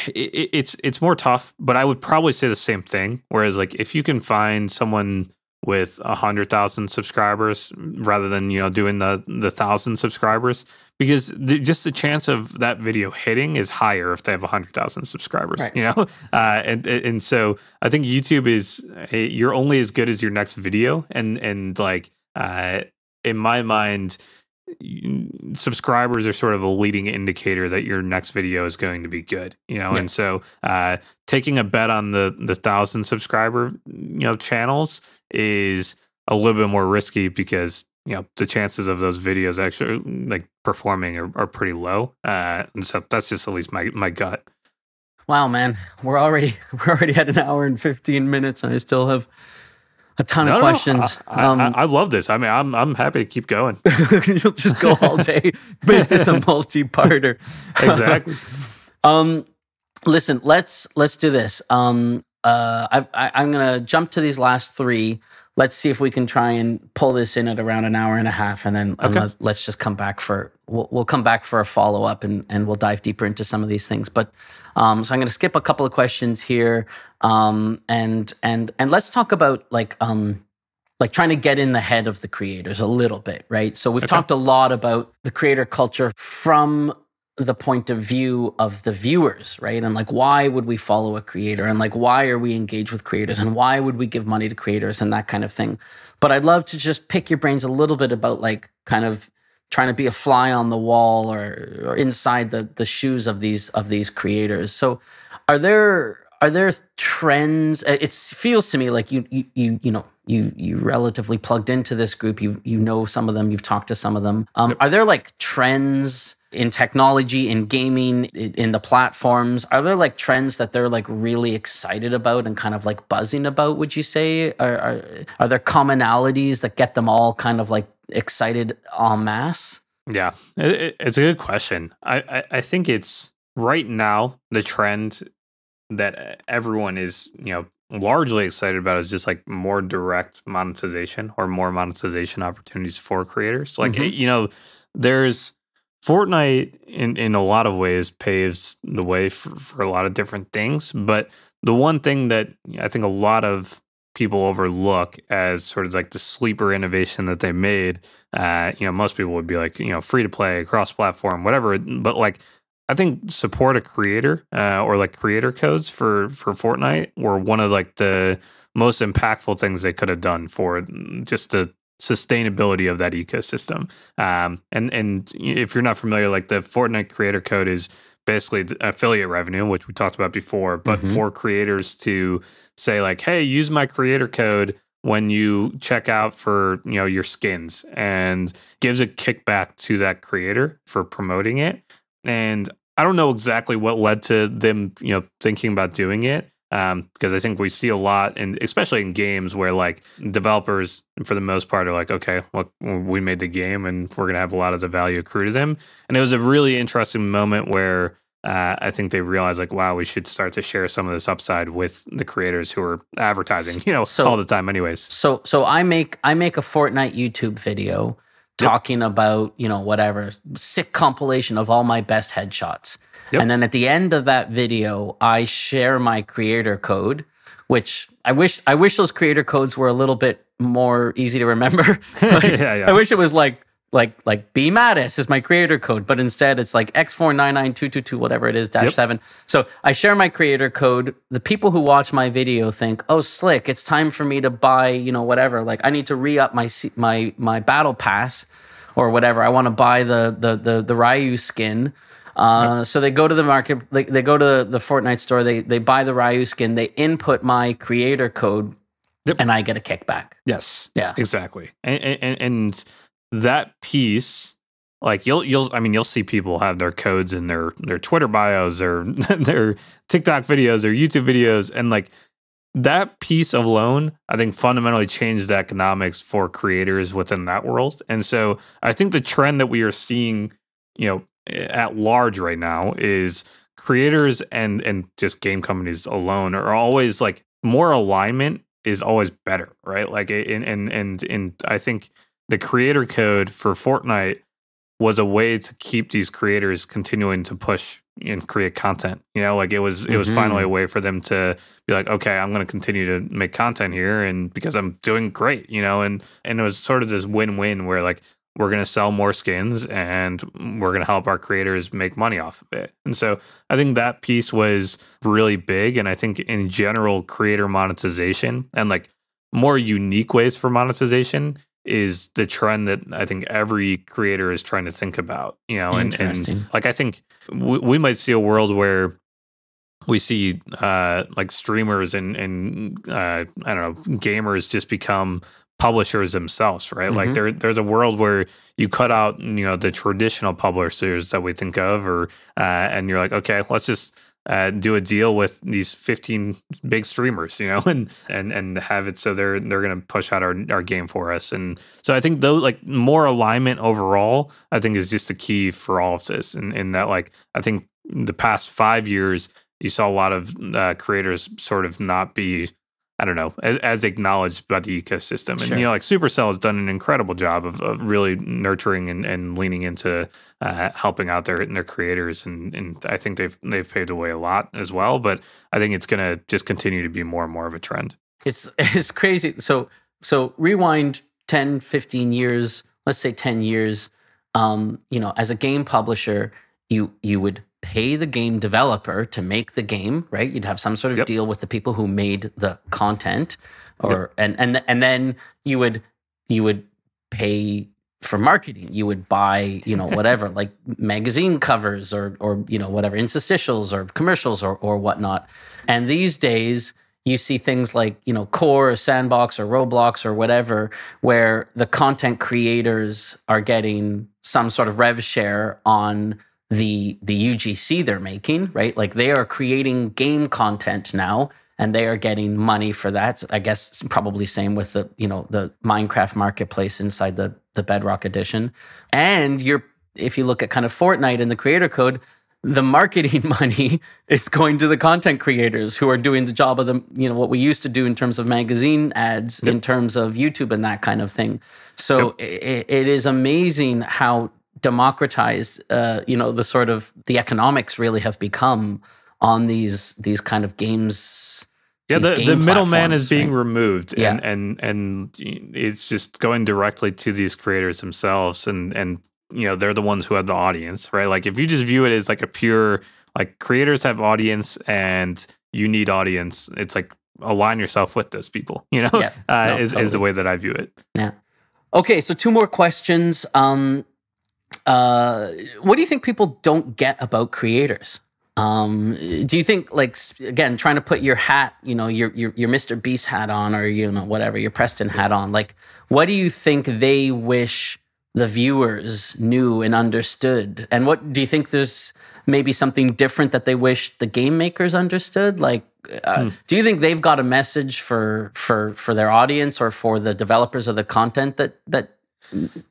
it, it's it's more tough, but I would probably say the same thing. Whereas like if you can find someone with a hundred thousand subscribers rather than, you know, doing the the thousand subscribers, because the, just the chance of that video hitting is higher if they have a hundred thousand subscribers, right. you know, uh, and and so I think YouTube is, hey, you're only as good as your next video, and and like uh, in my mind, subscribers are sort of a leading indicator that your next video is going to be good, you know, yeah. and so uh, taking a bet on the the thousand subscriber, you know, channels is a little bit more risky, because you know the chances of those videos actually like performing are, are pretty low, uh, and so that's just at least my my gut. Wow, man, we're already we're already at an hour and fifteen minutes, and I still have a ton no, of questions. No, I, um, I, I love this. I mean, I'm I'm happy to keep going. You'll just go all day. Make this a multi-parter. Exactly. um, listen, let's let's do this. Um, uh, I've, I, I'm gonna jump to these last three. Let's see if we can try and pull this in at around an hour and a half, and then okay. and let's, let's just come back for we'll, we'll come back for a follow up, and and we'll dive deeper into some of these things. But um, so I'm going to skip a couple of questions here, um, and and and let's talk about like um, like trying to get in the head of the creators a little bit, right? So we've okay. talked a lot about the creator culture from the point of view of the viewers, right? And like, why would we follow a creator? And like, why are we engaged with creators? And why would we give money to creators and that kind of thing? But I'd love to just pick your brains a little bit about like kind of trying to be a fly on the wall or, or inside the, the shoes of these, of these creators. So are there, are there trends? It feels to me like you, you, you, you know, you, you relatively plugged into this group. You, you know, some of them, you've talked to some of them. Um, are there like trends in technology, in gaming, in the platforms? Are there like trends that they're like really excited about and kind of like buzzing about, would you say? Are, are, are there commonalities that get them all kind of like excited en masse? Yeah, it, it's a good question. I, I, I think it's right now the trend that everyone is, you know, largely excited about is just like more direct monetization or more monetization opportunities for creators. Like, mm-hmm. you know, there's... Fortnite, in, in a lot of ways, paves the way for, for a lot of different things. But the one thing that I think a lot of people overlook as sort of like the sleeper innovation that they made, uh, you know, most people would be like, you know, free to play, cross-platform, whatever. But like, I think support a creator uh, or like creator codes for, for Fortnite were one of like the most impactful things they could have done for just the sustainability of that ecosystem. Um, and, and if you're not familiar, like the Fortnite creator code is basically affiliate revenue, which we talked about before, but mm-hmm. for creators to say like, hey, use my creator code when you check out for, you know, your skins, and gives a kickback to that creator for promoting it. And I don't know exactly what led to them, you know, thinking about doing it. Um, because I think we see a lot, and especially in games where like developers for the most part are like, okay, look, we made the game and we're going to have a lot of the value accrue to them. And it was a really interesting moment where uh, I think they realized like, wow, we should start to share some of this upside with the creators who are advertising, you know, so, all the time anyways. So, so I make, I make a Fortnite YouTube video talking yep. about, you know, whatever sick compilation of all my best headshots. Yep. And then at the end of that video, I share my creator code, which I wish I wish those creator codes were a little bit more easy to remember. Like, yeah, yeah. I wish it was like like like B Mattis is my creator code, but instead it's like X four nine nine two two two whatever it is dash yep. seven. So I share my creator code. The people who watch my video think, oh, slick! It's time for me to buy, you know, whatever. Like I need to re up my my my battle pass or whatever. I want to buy the the the the Ryu skin. Uh, so they go to the market, they, they go to the Fortnite store, they they buy the Ryu skin, they input my creator code, yep. and I get a kickback. Yes. Yeah. Exactly. And, and and that piece, like you'll you'll I mean you'll see people have their codes in their their Twitter bios or their TikTok videos or YouTube videos, and like that piece alone, I think, fundamentally changed the economics for creators within that world. And so I think the trend that we are seeing, you know, at large right now is creators and and just game companies alone are always like more alignment is always better, right? Like and and and and I think the creator code for Fortnite was a way to keep these creators continuing to push and create content. You know, like it was mm-hmm. it was finally a way for them to be like, okay, I'm going to continue to make content here, and because I'm doing great, you know, and and it was sort of this win-win where like, we're going to sell more skins and we're going to help our creators make money off of it. And so I think that piece was really big. And I think in general, creator monetization and like more unique ways for monetization is the trend that I think every creator is trying to think about, you know, and, and like, I think we, we might see a world where we see uh, like streamers and, and uh, I don't know, gamers just become publishers themselves, right? Mm-hmm. Like there, there's a world where you cut out, you know, the traditional publishers that we think of, or uh, and you're like, okay, let's just uh, do a deal with these fifteen big streamers, you know, and and and have it so they're they're going to push out our our game for us. And so I think though, like more alignment overall, I think is just the key for all of this. And in that, like, I think the past five years, you saw a lot of uh, creators sort of not be, I don't know, as, as acknowledged by the ecosystem. And, sure. you know, like Supercell has done an incredible job of, of really nurturing and, and leaning into uh, helping out their, their creators. And, and I think they've they've paved the way a lot as well. But I think it's going to just continue to be more and more of a trend. It's it's crazy. So so rewind ten, fifteen years, let's say ten years, um, you know, as a game publisher, you you would pay the game developer to make the game, right? You'd have some sort of yep. deal with the people who made the content, or yep. and and and then you would you would pay for marketing. You would buy, you know, whatever, like magazine covers or or you know whatever interstitials or commercials or or whatnot. And these days you see things like, you know, Core or Sandbox or Roblox or whatever, where the content creators are getting some sort of rev share on the the U G C they're making, right? Like they are creating game content now and they are getting money for that. So I guess probably same with the, you know, the Minecraft marketplace inside the the Bedrock edition. And you're if you look at kind of Fortnite and the creator code, the marketing money is going to the content creators who are doing the job of the, you know, what we used to do in terms of magazine ads, yep. in terms of YouTube and that kind of thing. So yep. it, it is amazing how democratized, uh, you know, the sort of the economics really have become on these these kind of games. Yeah, the, game the middleman is being right? removed, yeah. and and and it's just going directly to these creators themselves, and and you know they're the ones who have the audience, right? Like if you just view it as like a pure like creators have audience and you need audience, it's like align yourself with those people, you know, yeah. uh, no, is totally. is the way that I view it. Yeah. Okay, so two more questions. Um, Uh, what do you think people don't get about creators? Um, do you think, like, again, trying to put your hat, you know, your, your your Mister Beast hat on, or, you know, whatever, your Preston hat on, like, what do you think they wish the viewers knew and understood? And what do you think there's maybe something different that they wish the game makers understood? Like, uh, hmm. do you think they've got a message for for for their audience or for the developers of the content that that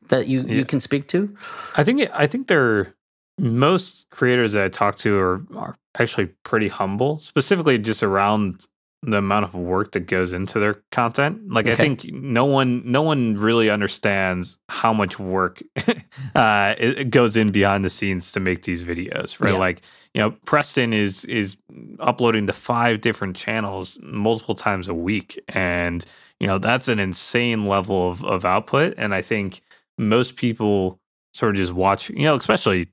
that you, yeah. you can speak to? I think I think they're most creators that I talk to are, are actually pretty humble, specifically just around the amount of work that goes into their content. Like okay. I think no one no one really understands how much work uh, it, it goes in behind the scenes to make these videos, right? Yeah. Like, you know, Preston is is uploading to five different channels multiple times a week, and you know, that's an insane level of, of output. And I think most people sort of just watch, you know, especially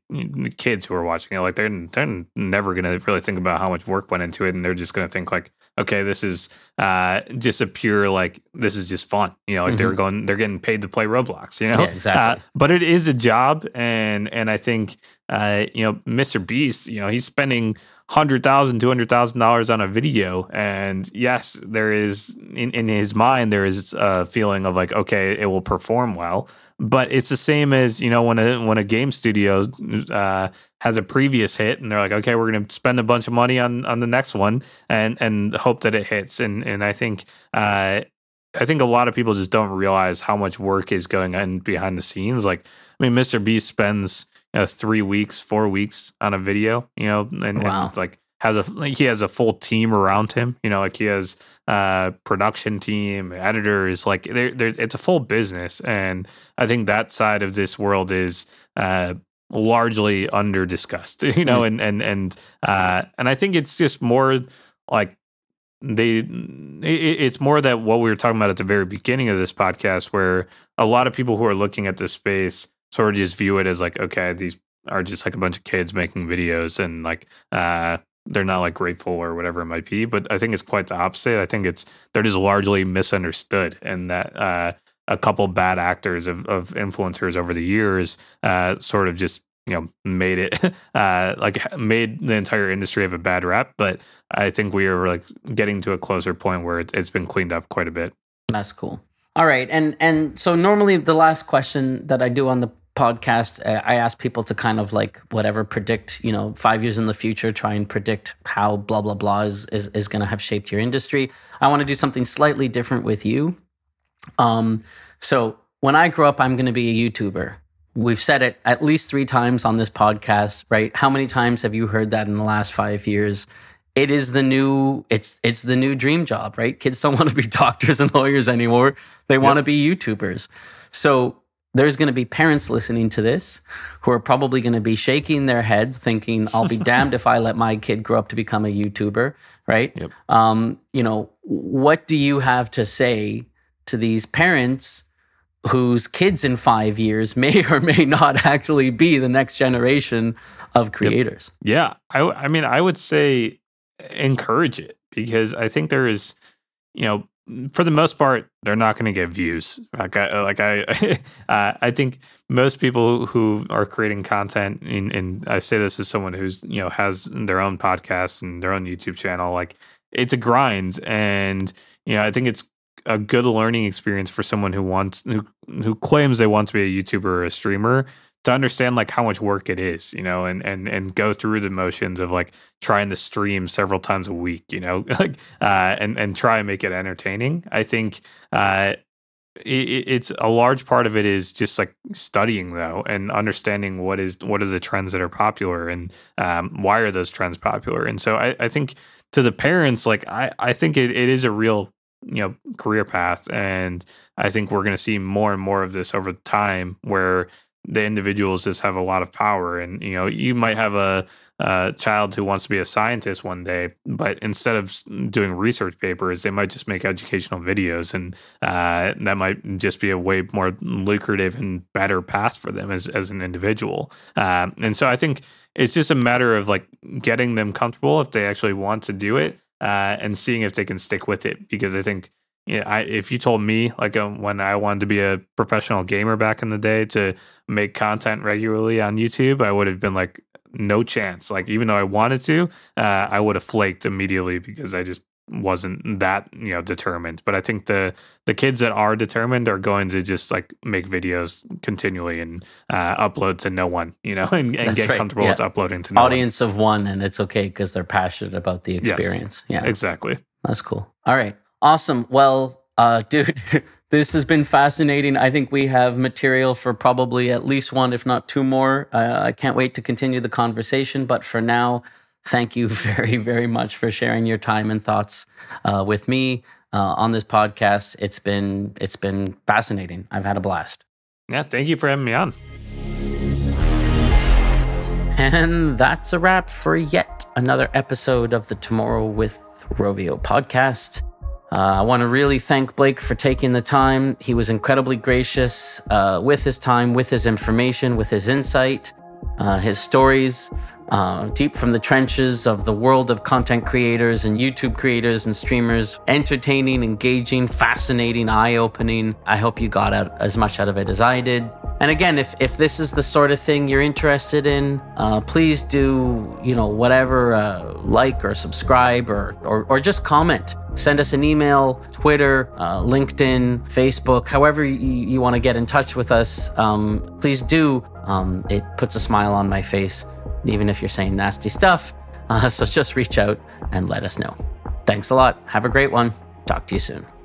kids who are watching, you know, like they're, they're never going to really think about how much work went into it. And they're just going to think like, okay, this is uh, just a pure, like, this is just fun. You know, like mm-hmm. they're going, they're getting paid to play Roblox, you know, yeah, exactly. uh, but it is a job. And, and I think, uh, you know, Mister Beast, you know, he's spending one hundred thousand dollars, two hundred thousand dollars on a video. And yes, there is in, in his mind, there is a feeling of like, okay, it will perform well. But it's the same as, you know, when a when a game studio uh, has a previous hit and they're like, okay, we're going to spend a bunch of money on on the next one and and hope that it hits. And and I think uh, I think a lot of people just don't realize how much work is going on behind the scenes. Like, I mean, Mister Beast spends, you know, three weeks, four weeks on a video, you know, and, wow. and it's like. Has a like he has a full team around him, you know, like he has uh production team, editors, like there it's a full business. And I think that side of this world is uh largely under discussed, you know, mm. and and and uh and I think it's just more like they it, it's more that what we were talking about at the very beginning of this podcast, where a lot of people who are looking at this space sort of just view it as like, okay, these are just like a bunch of kids making videos and like uh they're not like grateful or whatever it might be. But I think it's quite the opposite. I think it's, they're just largely misunderstood, and that uh, a couple bad actors of, of influencers over the years uh, sort of just, you know, made it uh, like made the entire industry have a bad rap. But I think we are like getting to a closer point where it's, it's been cleaned up quite a bit. That's cool. All right. And, and so normally the last question that I do on the podcast, uh, I ask people to kind of like whatever predict, you know, five years in the future, try and predict how blah, blah, blah is, is, is going to have shaped your industry. I want to do something slightly different with you. Um, so when I grow up, I'm going to be a YouTuber. We've said it at least three times on this podcast, right? How many times have you heard that in the last five years? It is the new, it's it's the new dream job, right? Kids don't want to be doctors and lawyers anymore. They want to be YouTubers. So there's going to be parents listening to this who are probably going to be shaking their heads thinking, I'll be damned if I let my kid grow up to become a YouTuber, right? Yep. Um, you know, what do you have to say to these parents whose kids in five years may or may not actually be the next generation of creators? Yep. Yeah, I, I mean, I would say... encourage it, because I think there is, you know, for the most part, they're not going to get views. Like I, like I, uh, I think most people who are creating content, and, and I say this as someone who's, you know, has their own podcast and their own YouTube channel, like it's a grind. And, you know, I think it's a good learning experience for someone who wants, who, who claims they want to be a YouTuber or a streamer, to understand like how much work it is, you know, and and and go through the motions of like trying to stream several times a week, you know, like uh, and and try and make it entertaining. I think uh, it, it's a large part of it is just like studying though, and understanding what is what are the trends that are popular, and um, why are those trends popular. And so I, I think to the parents, like I I think it, it is a real, you know, career path, and I think we're going to see more and more of this over time where the individuals just have a lot of power. And, you know, you might have a, a child who wants to be a scientist one day, but instead of doing research papers, they might just make educational videos. And uh, that might just be a way more lucrative and better path for them as, as an individual. Um, and so I think it's just a matter of like getting them comfortable if they actually want to do it, uh, and seeing if they can stick with it. Because I think, yeah, I, if you told me like um, when I wanted to be a professional gamer back in the day to make content regularly on YouTube, I would have been like, no chance. Like, even though I wanted to, uh, I would have flaked immediately because I just wasn't that, you know, determined. But I think the the kids that are determined are going to just like make videos continually and uh, upload to no one, you know, and, and get right. comfortable yeah. with uploading to no audience one. of one, and it's okay because they're passionate about the experience. Yes, yeah, exactly. That's cool. All right. Awesome. Well, uh, dude, this has been fascinating. I think we have material for probably at least one, if not two more. Uh, I can't wait to continue the conversation. But for now, thank you very, very much for sharing your time and thoughts uh, with me uh, on this podcast. It's been, it's been fascinating. I've had a blast. Yeah, thank you for having me on. And that's a wrap for yet another episode of the Tomorrow with Rovio podcast. Uh, I want to really thank Blake for taking the time. He was incredibly gracious uh, with his time, with his information, with his insight, uh, his stories, uh, deep from the trenches of the world of content creators and YouTube creators and streamers. Entertaining, engaging, fascinating, eye-opening. I hope you got out as much out of it as I did. And again, if, if this is the sort of thing you're interested in, uh, please do, you know, whatever, uh, like or subscribe or, or, or just comment. Send us an email, Twitter, uh, LinkedIn, Facebook, however you, you want to get in touch with us. Um, please do. Um, it puts a smile on my face, even if you're saying nasty stuff. Uh, so just reach out and let us know. Thanks a lot. Have a great one. Talk to you soon.